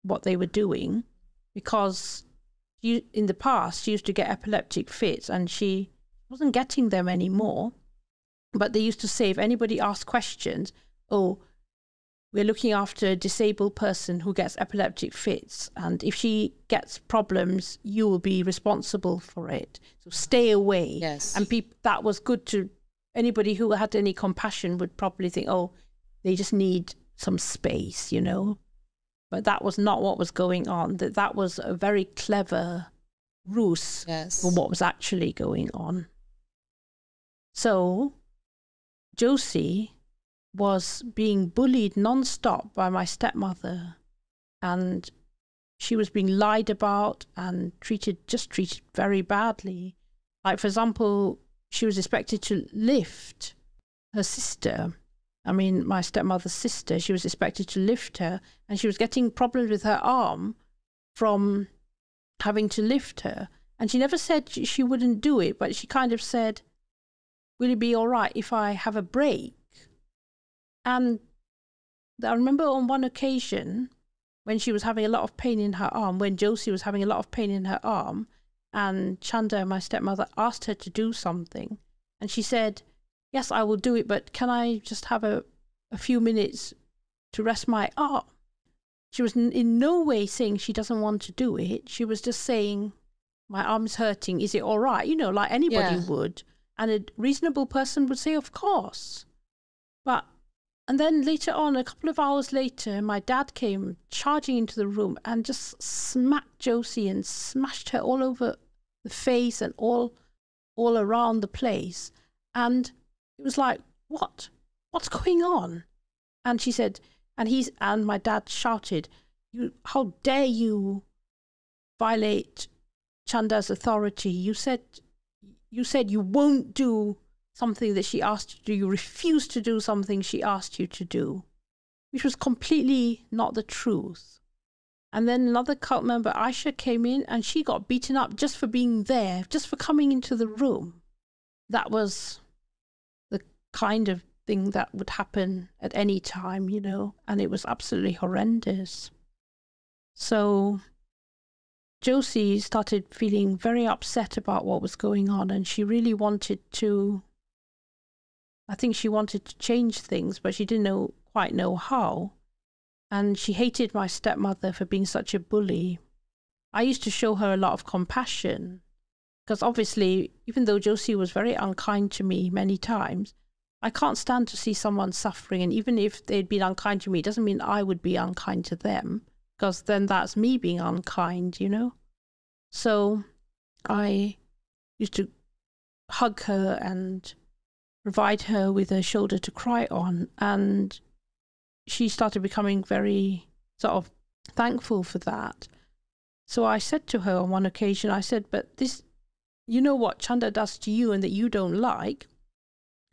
what they were doing, because in the past she used to get epileptic fits, and she wasn't getting them anymore, but they used to say, if anybody asked questions, oh, we're looking after a disabled person who gets epileptic fits, and if she gets problems, you will be responsible for it. So stay away. Yes. And that was good to anybody who had any compassion would probably think, oh, they just need some space, you know. But that was not what was going on. That was a very clever ruse for what was actually going on. So Josie was being bullied nonstop by my stepmother, and she was being lied about and treated very badly. Like, for example, she was expected to lift her sister. I mean, my stepmother's sister, she was expected to lift her, and she was getting problems with her arm from having to lift her. And she never said she wouldn't do it, but she kind of said, will it be all right if I have a break? And I remember on one occasion when she was having a lot of pain in her arm, when Josie was having a lot of pain in her arm, and Chanda, my stepmother, asked her to do something, and she said, yes, I will do it, but can I just have a few minutes to rest my arm? She was in no way saying she doesn't want to do it. She was just saying, my arm's hurting, is it all right? You know, like anybody would. And a reasonable person would say, of course. But, and then later on, a couple of hours later, my dad came charging into the room and just smacked Josie and smashed her all over the face and all around the place. And it was like, what's going on? And she said, and my dad shouted, how dare you violate Chanda's authority? You said you won't do something that she asked you to do. You refused to do something she asked you to do, which was completely not the truth. And then another cult member, Aisha, came in, and she got beaten up just for being there, just for coming into the room. That was kind of thing that would happen at any time, you know, and it was absolutely horrendous. So Josie started feeling very upset about what was going on, and she really wanted to, I think she wanted to change things, but she didn't quite know how. And she hated my stepmother for being such a bully. I used to show her a lot of compassion, because obviously, even though Josie was very unkind to me many times, I can't stand to see someone suffering, and even if they'd been unkind to me, it doesn't mean I would be unkind to them, because then that's me being unkind, you know? So I used to hug her and provide her with a shoulder to cry on, and she started becoming very sort of thankful for that. So I said to her on one occasion, I said, but this, you know what Chanda does to you and that you don't like?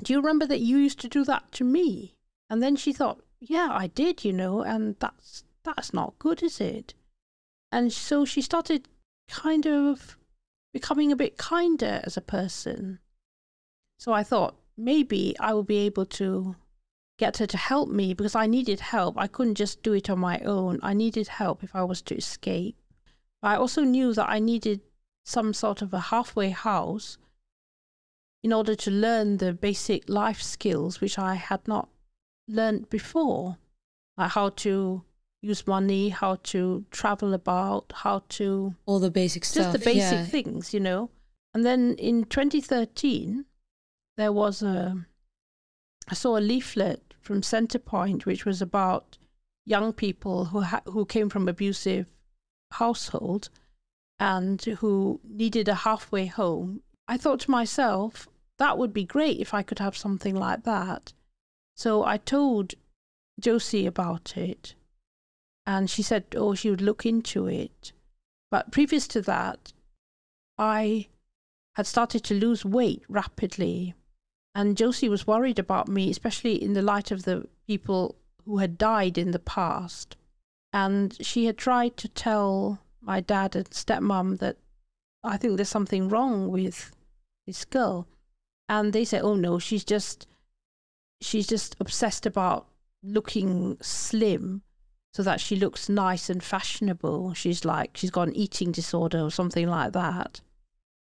Do you remember that you used to do that to me? And then she thought, yeah, I did, you know, and that's not good, is it? And so she started kind of becoming a bit kinder as a person. So I thought, maybe I will be able to get her to help me, because I needed help. I couldn't just do it on my own. I needed help if I was to escape. But I also knew that I needed some sort of a halfway house in order to learn the basic life skills which I had not learned before, like how to use money, how to travel about, how to... all the basic stuff. Just the basic things, you know. And then in 2013, there was I saw a leaflet from Centerpoint, which was about young people who came from abusive households and who needed a halfway home. I thought to myself, that would be great if I could have something like that. So I told Josie about it, and she said, oh, she would look into it. But previous to that, I had started to lose weight rapidly, and Josie was worried about me, especially in the light of the people who had died in the past. And she had tried to tell my dad and stepmom that I think there's something wrong with this girl. And they say, oh no, she's just obsessed about looking slim so that she looks nice and fashionable. She's got an eating disorder or something like that.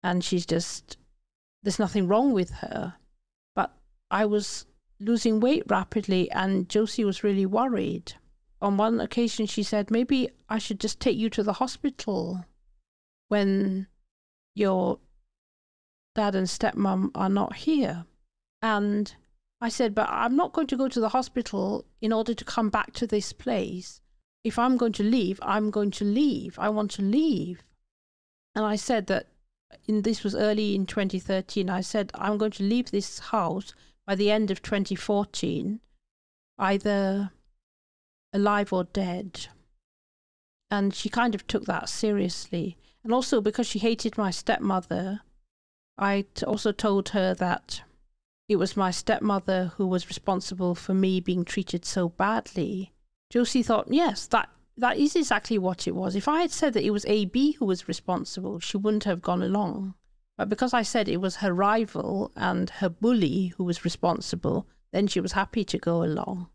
And she's just there's nothing wrong with her, but I was losing weight rapidly and Josie was really worried. On one occasion she said, maybe I should just take you to the hospital when your dad and stepmom are not here. And I said, but I'm not going to go to the hospital in order to come back to this place. If I'm going to leave, I'm going to leave. I want to leave. And I said that, this was early in 2013, I said, I'm going to leave this house by the end of 2014, either alive or dead. And she kind of took that seriously. And also because she hated my stepmother, I also told her that it was my stepmother who was responsible for me being treated so badly. Josie thought, yes, that is exactly what it was. If I had said that it was AB who was responsible, she wouldn't have gone along. But because I said it was her rival and her bully who was responsible, then she was happy to go along.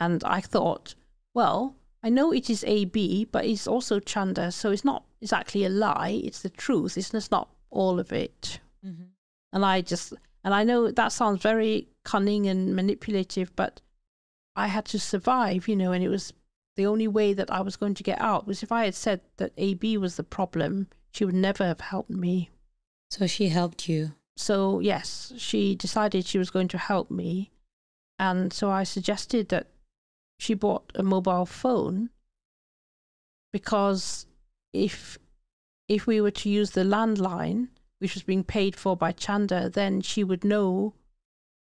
And I thought, well, I know it is AB, but it's also Chanda, so it's not exactly a lie, it's the truth, it's just not all of it. Mm-hmm. And I know that sounds very cunning and manipulative, but I had to survive, you know, and it was the only way that I was going to get out was if I had said that AB was the problem, she would never have helped me. So she helped you? So yes, she decided she was going to help me. And so I suggested that she bought a mobile phone, because if we were to use the landline, which was being paid for by Chanda, then she would know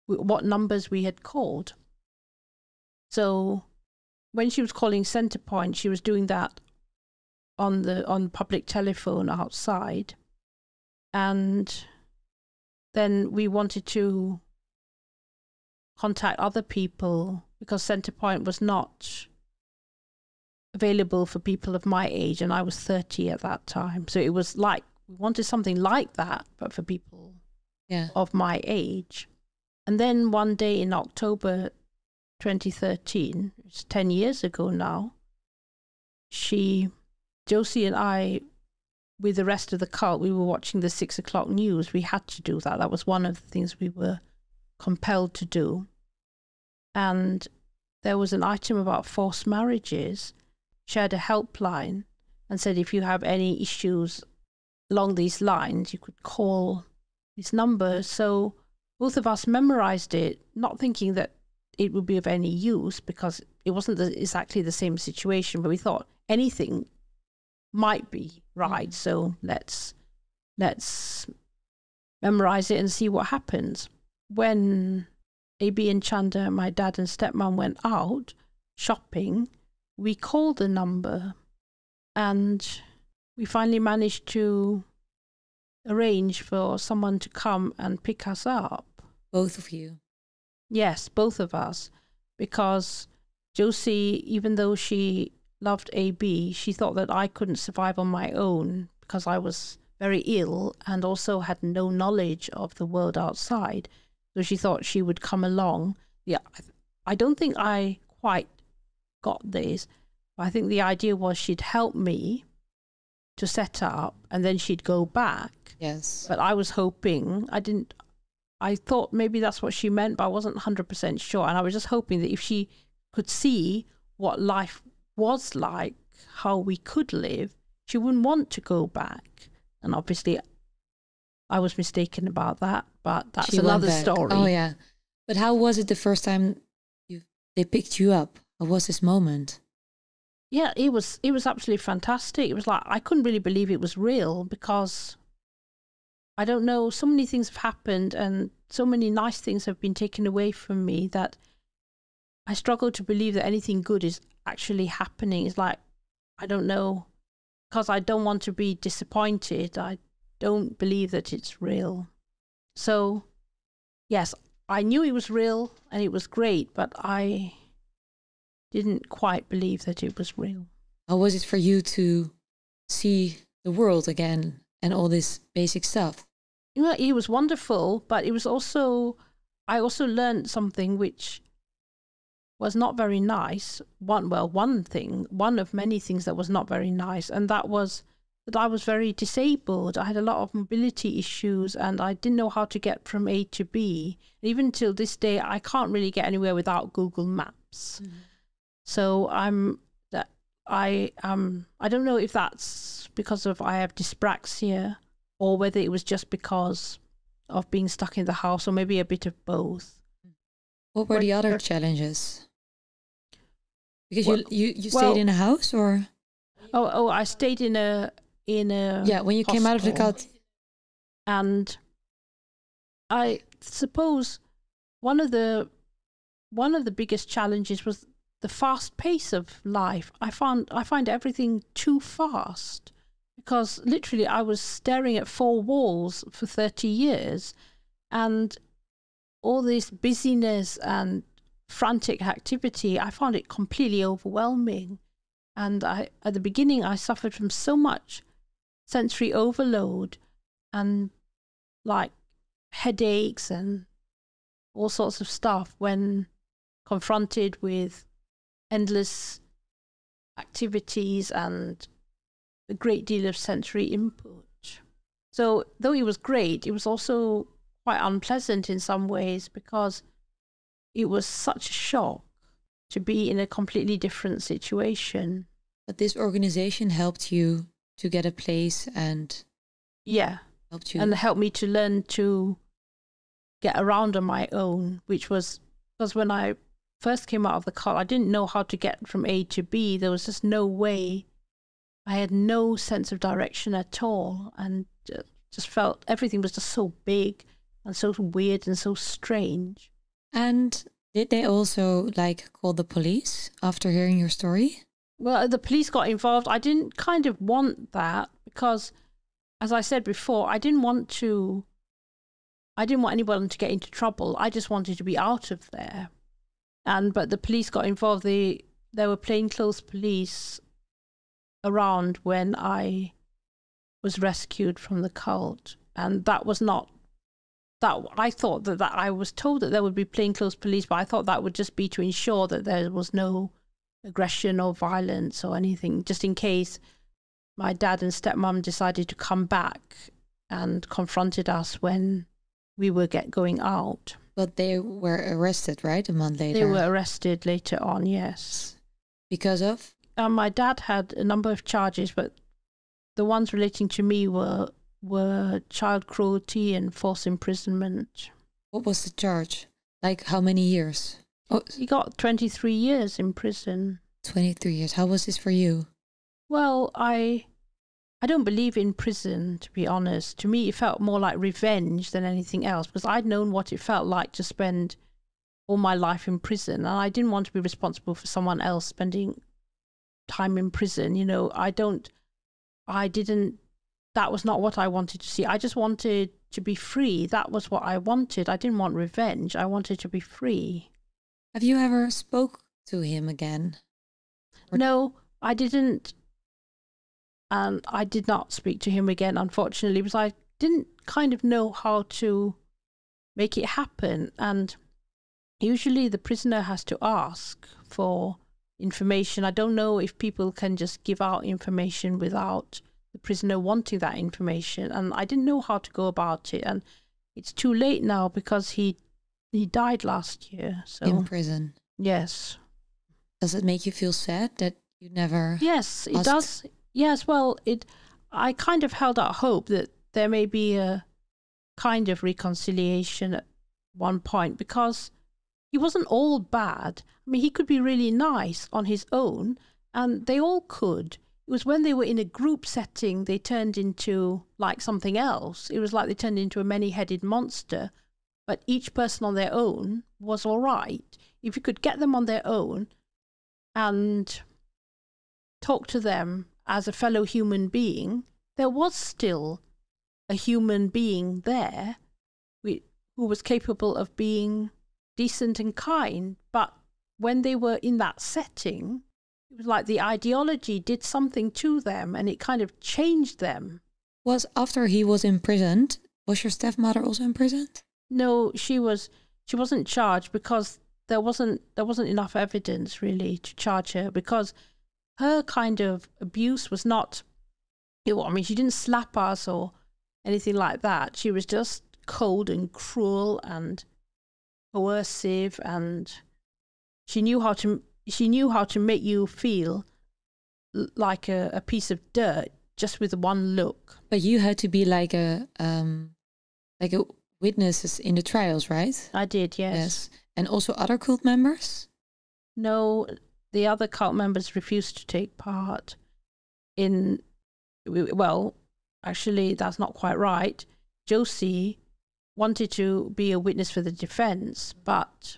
what numbers we had called. So when she was calling Centerpoint, she was doing that on public telephone outside. And then we wanted to contact other people because Centerpoint was not available for people of my age, and I was 30 at that time. So it was like, we wanted something like that, but for people of my age. And then one day in October 2013, it's 10 years ago now, Josie and I, with the rest of the cult, we were watching the 6 o'clock news. We had to do that. That was one of the things we were compelled to do. And there was an item about forced marriages. She had a helpline and said, if you have any issues along these lines, you could call this number. So both of us memorized it, not thinking that it would be of any use because it wasn't exactly the same situation, but we thought anything might be right. So let's memorize it and see what happens. When AB and Chanda, my dad and stepmom, went out shopping, we called the number and we finally managed to arrange for someone to come and pick us up. Both of you? Yes, both of us, because Josie, even though she loved AB, she thought that I couldn't survive on my own because I was very ill and also had no knowledge of the world outside. So she thought she would come along. Yeah, I don't think I quite got this, but I think the idea was she'd help me to set up and then she'd go back. Yes. But I was hoping, I thought maybe that's what she meant, but I wasn't 100% sure. And I was just hoping that if she could see what life was like, how we could live, she wouldn't want to go back. And obviously, I was mistaken about that, but that's another story. Oh, yeah. But how was it the first time they picked you up? What was this moment? Yeah, it was absolutely fantastic. It was like, I couldn't really believe it was real because, I don't know, so many things have happened and so many nice things have been taken away from me that I struggle to believe that anything good is actually happening. It's like, I don't know, because I don't want to be disappointed. I don't believe that it's real. So, yes, I knew it was real and it was great, but I didn't quite believe that it was real. How was it for you to see the world again? And all this basic stuff. You know, it was wonderful, but it was also, I also learned something which was not very nice. One of many things that was not very nice, and that was that I was very disabled. I had a lot of mobility issues and I didn't know how to get from A to B. Even till this day, I can't really get anywhere without Google Maps. Mm. So I don't know if that's because of I have dyspraxia or whether it was just because of being stuck in the house, or maybe a bit of both. What were the other challenges? Because you stayed in a house, or oh, I stayed in a yeah. When you came out of the cult, and I suppose one of the biggest challenges was the fast pace of life. I find everything too fast, because literally I was staring at four walls for 30 years, and all this busyness and frantic activity, I found it completely overwhelming. And at the beginning, I suffered from so much sensory overload and like headaches and all sorts of stuff when confronted with endless activities and a great deal of sensory input. So though it was great, it was also quite unpleasant in some ways, because it was such a shock to be in a completely different situation. But this organization helped you to get a place and... Yeah, helped me to learn to get around on my own, which was... Because when I first came out of the cult, I didn't know how to get from A to B. There was just no way. I had no sense of direction at all, and just felt everything was just so big and so weird and so strange. And did they also like call the police after hearing your story? Well, the police got involved. I didn't kind of want that, because as I said before, I didn't want anyone to get into trouble. I just wanted to be out of there. But the police got involved. There were plainclothes police around when I was rescued from the cult, and that was not that I thought that I was told that there would be plainclothes police, but I thought that would just be to ensure that there was no aggression or violence or anything, just in case my dad and stepmom decided to come back and confronted us when we were going out. But they were arrested, right? A month later. They were arrested later on, yes. Because of? My dad had a number of charges, but the ones relating to me were child cruelty and forced imprisonment. What was the charge? Like how many years? Oh. He got 23 years in prison. 23 years. How was this for you? Well, I don't believe in prison, to be honest. To me, it felt more like revenge than anything else, because I'd known what it felt like to spend all my life in prison, and I didn't want to be responsible for someone else spending time in prison. You know, that was not what I wanted to see. I just wanted to be free. That was what I wanted. I didn't want revenge. I wanted to be free. Have you ever spoke to him again? Or no, I didn't. And I did not speak to him again, unfortunately, because I didn't kind of know how to make it happen. And usually the prisoner has to ask for information. I don't know if people can just give out information without the prisoner wanting that information, and I didn't know how to go about it. And it's too late now, because he died last year. So in prison. Yes. Does it make you feel sad that you never? Yes, it does. Yes, well, I kind of held out hope that there may be a kind of reconciliation at one point, because he wasn't all bad. I mean, he could be really nice on his own, and they all could. It was when they were in a group setting, they turned into like something else. It was like they turned into a many-headed monster, but each person on their own was all right. If you could get them on their own and talk to them as a fellow human being, there was still a human being there who was capable of being decent and kind. But when they were in that setting, it was like the ideology did something to them, and it kind of changed them. Was after he was imprisoned, was your stepmother also imprisoned? No, she wasn't charged, because there wasn't enough evidence really to charge her, because her kind of abuse was not I mean, she didn't slap us or anything like that. She was just cold and cruel and coercive, and she knew how to make you feel like a piece of dirt just with one look. But you had to be like a witness in the trials, right? I did, yes. Yes. And also other cult members? No, the other cult members refused to take part in, well, actually, that's not quite right. Josie wanted to be a witness for the defense, but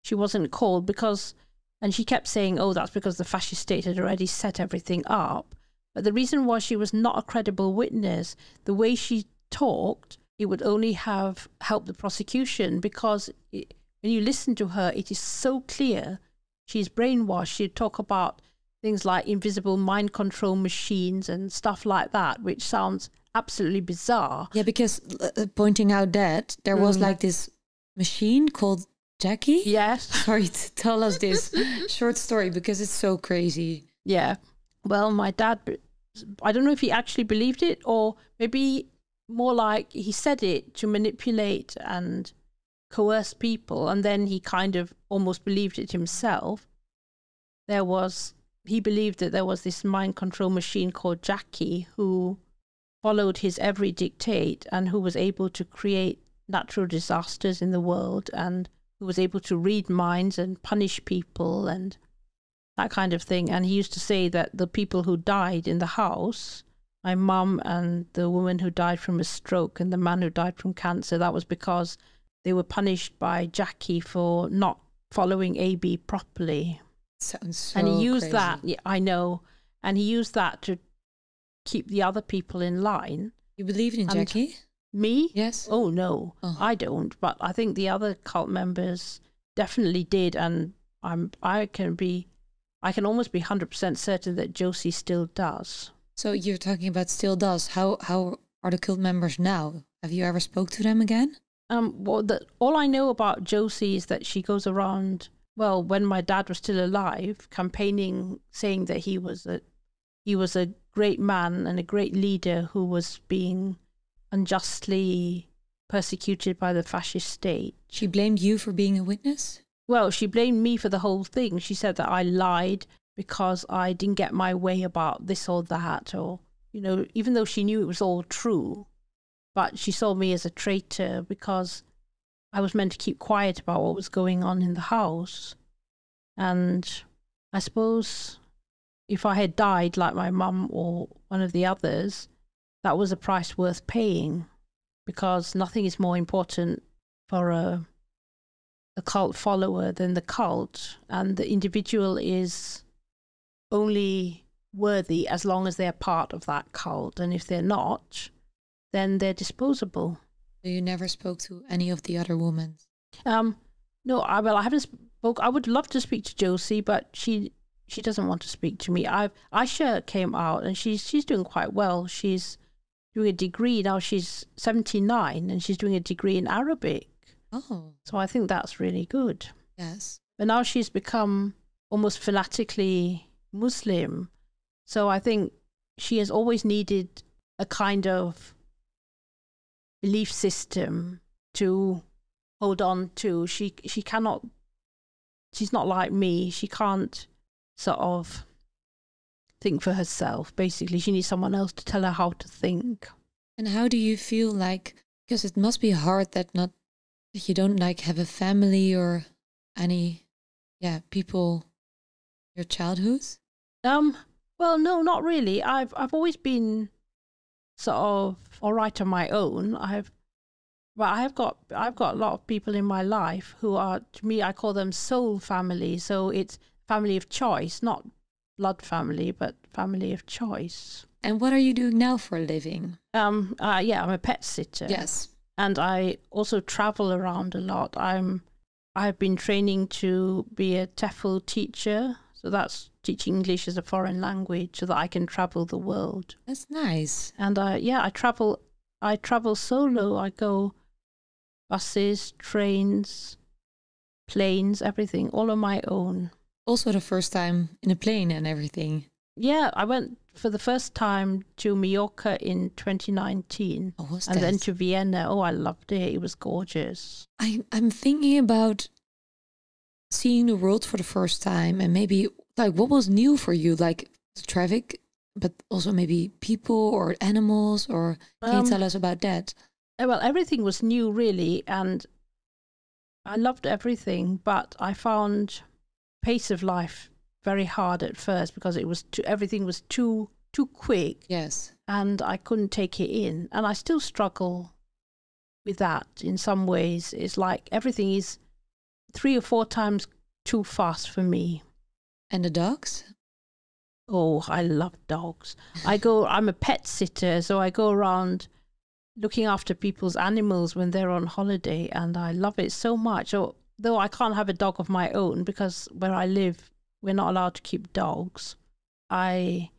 she wasn't called because, and she kept saying, oh, that's because the fascist state had already set everything up. But the reason was she was not a credible witness. The way she talked, it would only have helped the prosecution, because it, when you listen to her, it is so clear she's brainwashed. She'd talk about things like invisible mind control machines and stuff like that, which sounds absolutely bizarre. Yeah, because pointing out that there was like this machine called Jackie. Yes. Sorry to tell us this short story because it's so crazy. Yeah. Well, my dad, I don't know if he actually believed it, or maybe more like he said it to manipulate and coerce people, and then he kind of almost believed it himself. He believed that there was this mind control machine called Jackie who followed his every dictate and who was able to create natural disasters in the world and who was able to read minds and punish people and that kind of thing. And he used to say that the people who died in the house, my mum and the woman who died from a stroke and the man who died from cancer, that was because they were punished by Jackie for not following AB properly. Sounds so crazy. And he used that, yeah, I know, and he used that to keep the other people in line. You believed in Jackie? Me? Yes. Oh, no, oh. I don't. But I think the other cult members definitely did, and I can almost be 100% certain that Josie still does. So you're talking about still does. How are the cult members now? Have you ever spoke to them again? Well, all I know about Josie is that she goes around, well, when my dad was still alive, campaigning, saying that he was a great man and a great leader who was being unjustly persecuted by the fascist state. She blamed you for being a witness? Well, she blamed me for the whole thing. She said that I lied because I didn't get my way about this or that, or, you know, even though she knew it was all true, but she saw me as a traitor because I was meant to keep quiet about what was going on in the house. And I suppose if I had died like my mum or one of the others, that was a price worth paying, because nothing is more important for a cult follower than the cult, and the individual is only worthy as long as they're part of that cult, and if they're not, then they're disposable. So you never spoke to any of the other women? No, I haven't spoke. I would love to speak to Josie, but she doesn't want to speak to me. Aisha came out, and she's doing quite well. She's doing a degree now. She's 79 and she's doing a degree in Arabic. Oh. So I think that's really good. Yes. But now she's become almost fanatically Muslim. So I think she has always needed a kind of belief system to hold on to. She cannot, she's not like me. She can't sort of think for herself. Basically, she needs someone else to tell her how to think. And how do you feel like, because it must be hard that not, if you don't like have a family or any, yeah, people, your childhood? Well, no, not really. I've always been sort of all right on my own. I've got a lot of people in my life who are, to me, I call them soul family. So it's family of choice, not blood family, but family of choice. And what are you doing now for a living? Yeah, I'm a pet sitter. Yes. And I also travel around a lot. I've been training to be a TEFL teacher. So that's teaching English as a foreign language so that I can travel the world. That's nice. And I travel solo. I go buses, trains, planes, everything, all on my own. Also the first time in a plane and everything. Yeah, I went for the first time to Mallorca in 2019. Oh, what's that? And then to Vienna. Oh, I loved it. It was gorgeous. I'm thinking about seeing the world for the first time, and maybe like what was new for you, like the traffic, but also maybe people or animals, or can you tell us about that? Well, everything was new really, and I loved everything, but I found pace of life very hard at first because it was everything was too quick. Yes. And I couldn't take it in. And I still struggle with that in some ways. It's like everything is 3 or 4 times too fast for me. And the dogs? Oh, I love dogs. I'm a pet sitter, so I go around looking after people's animals when they're on holiday, and I love it so much. Though I can't have a dog of my own because where I live, we're not allowed to keep dogs. I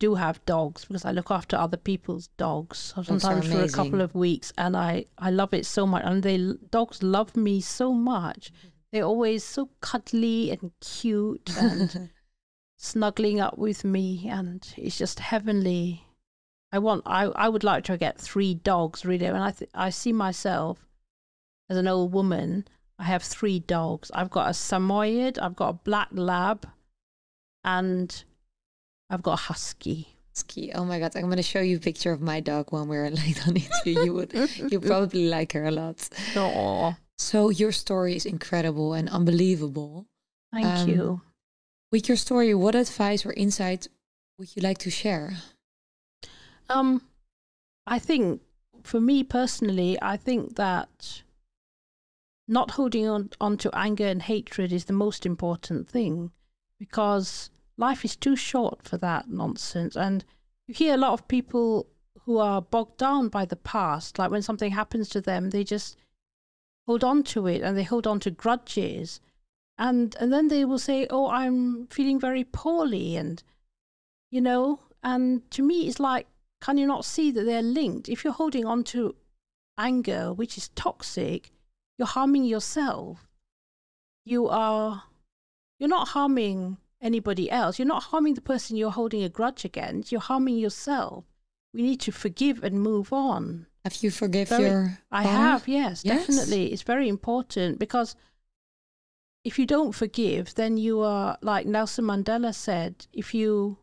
do have dogs because I look after other people's dogs, sometimes for a couple of weeks, and I love it so much. And dogs love me so much. They're always so cuddly and cute and snuggling up with me, and it's just heavenly. I would like to get 3 dogs really. When I see myself as an old woman, I have 3 dogs. I've got a Samoyed, I've got a black lab, and I've got a husky. Oh my God! I'm going to show you a picture of my dog when we're late on interview. You probably like her a lot. Aww. So your story is incredible and unbelievable. Thank you. With your story, what advice or insight would you like to share? I think, for me personally, I think that not holding on to anger and hatred is the most important thing, because life is too short for that nonsense. And you hear a lot of people who are bogged down by the past, like when something happens to them, they just hold on to it and they hold on to grudges. And then they will say, oh, I'm feeling very poorly. And, you know, and to me, it's like, can you not see that they're linked? If you're holding on to anger, which is toxic, you're harming yourself. You're not harming anybody else. You're not harming the person you're holding a grudge against. You're harming yourself. We need to forgive and move on. Have you forgiven your... I have, yes, definitely. It's very important, because if you don't forgive, then you are, like Nelson Mandela said, if you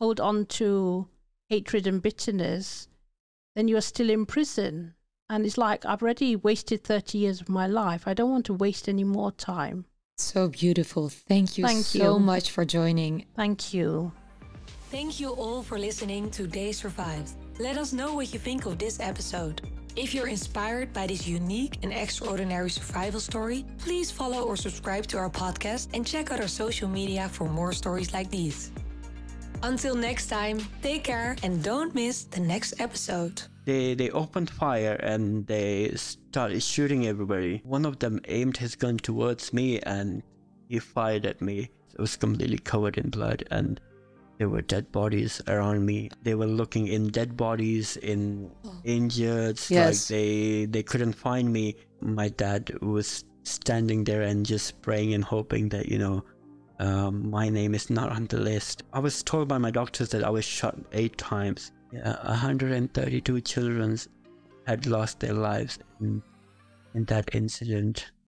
hold on to hatred and bitterness, then you are still in prison. And it's like, I've already wasted 30 years of my life. I don't want to waste any more time. So beautiful. Thank you so much for joining. Thank you. Thank you all for listening to They Survived. Let us know what you think of this episode. If you're inspired by this unique and extraordinary survival story, please follow or subscribe to our podcast and check out our social media for more stories like these. Until next time, take care and don't miss the next episode. They opened fire and they started shooting everybody. One of them aimed his gun towards me and he fired at me. I was completely covered in blood and there were dead bodies around me. They were looking in dead bodies, in injured. Yes. Like they couldn't find me. My dad was standing there and just praying and hoping that, you know, my name is not on the list. I was told by my doctors that I was shot 8 times. 132 children had lost their lives in that incident.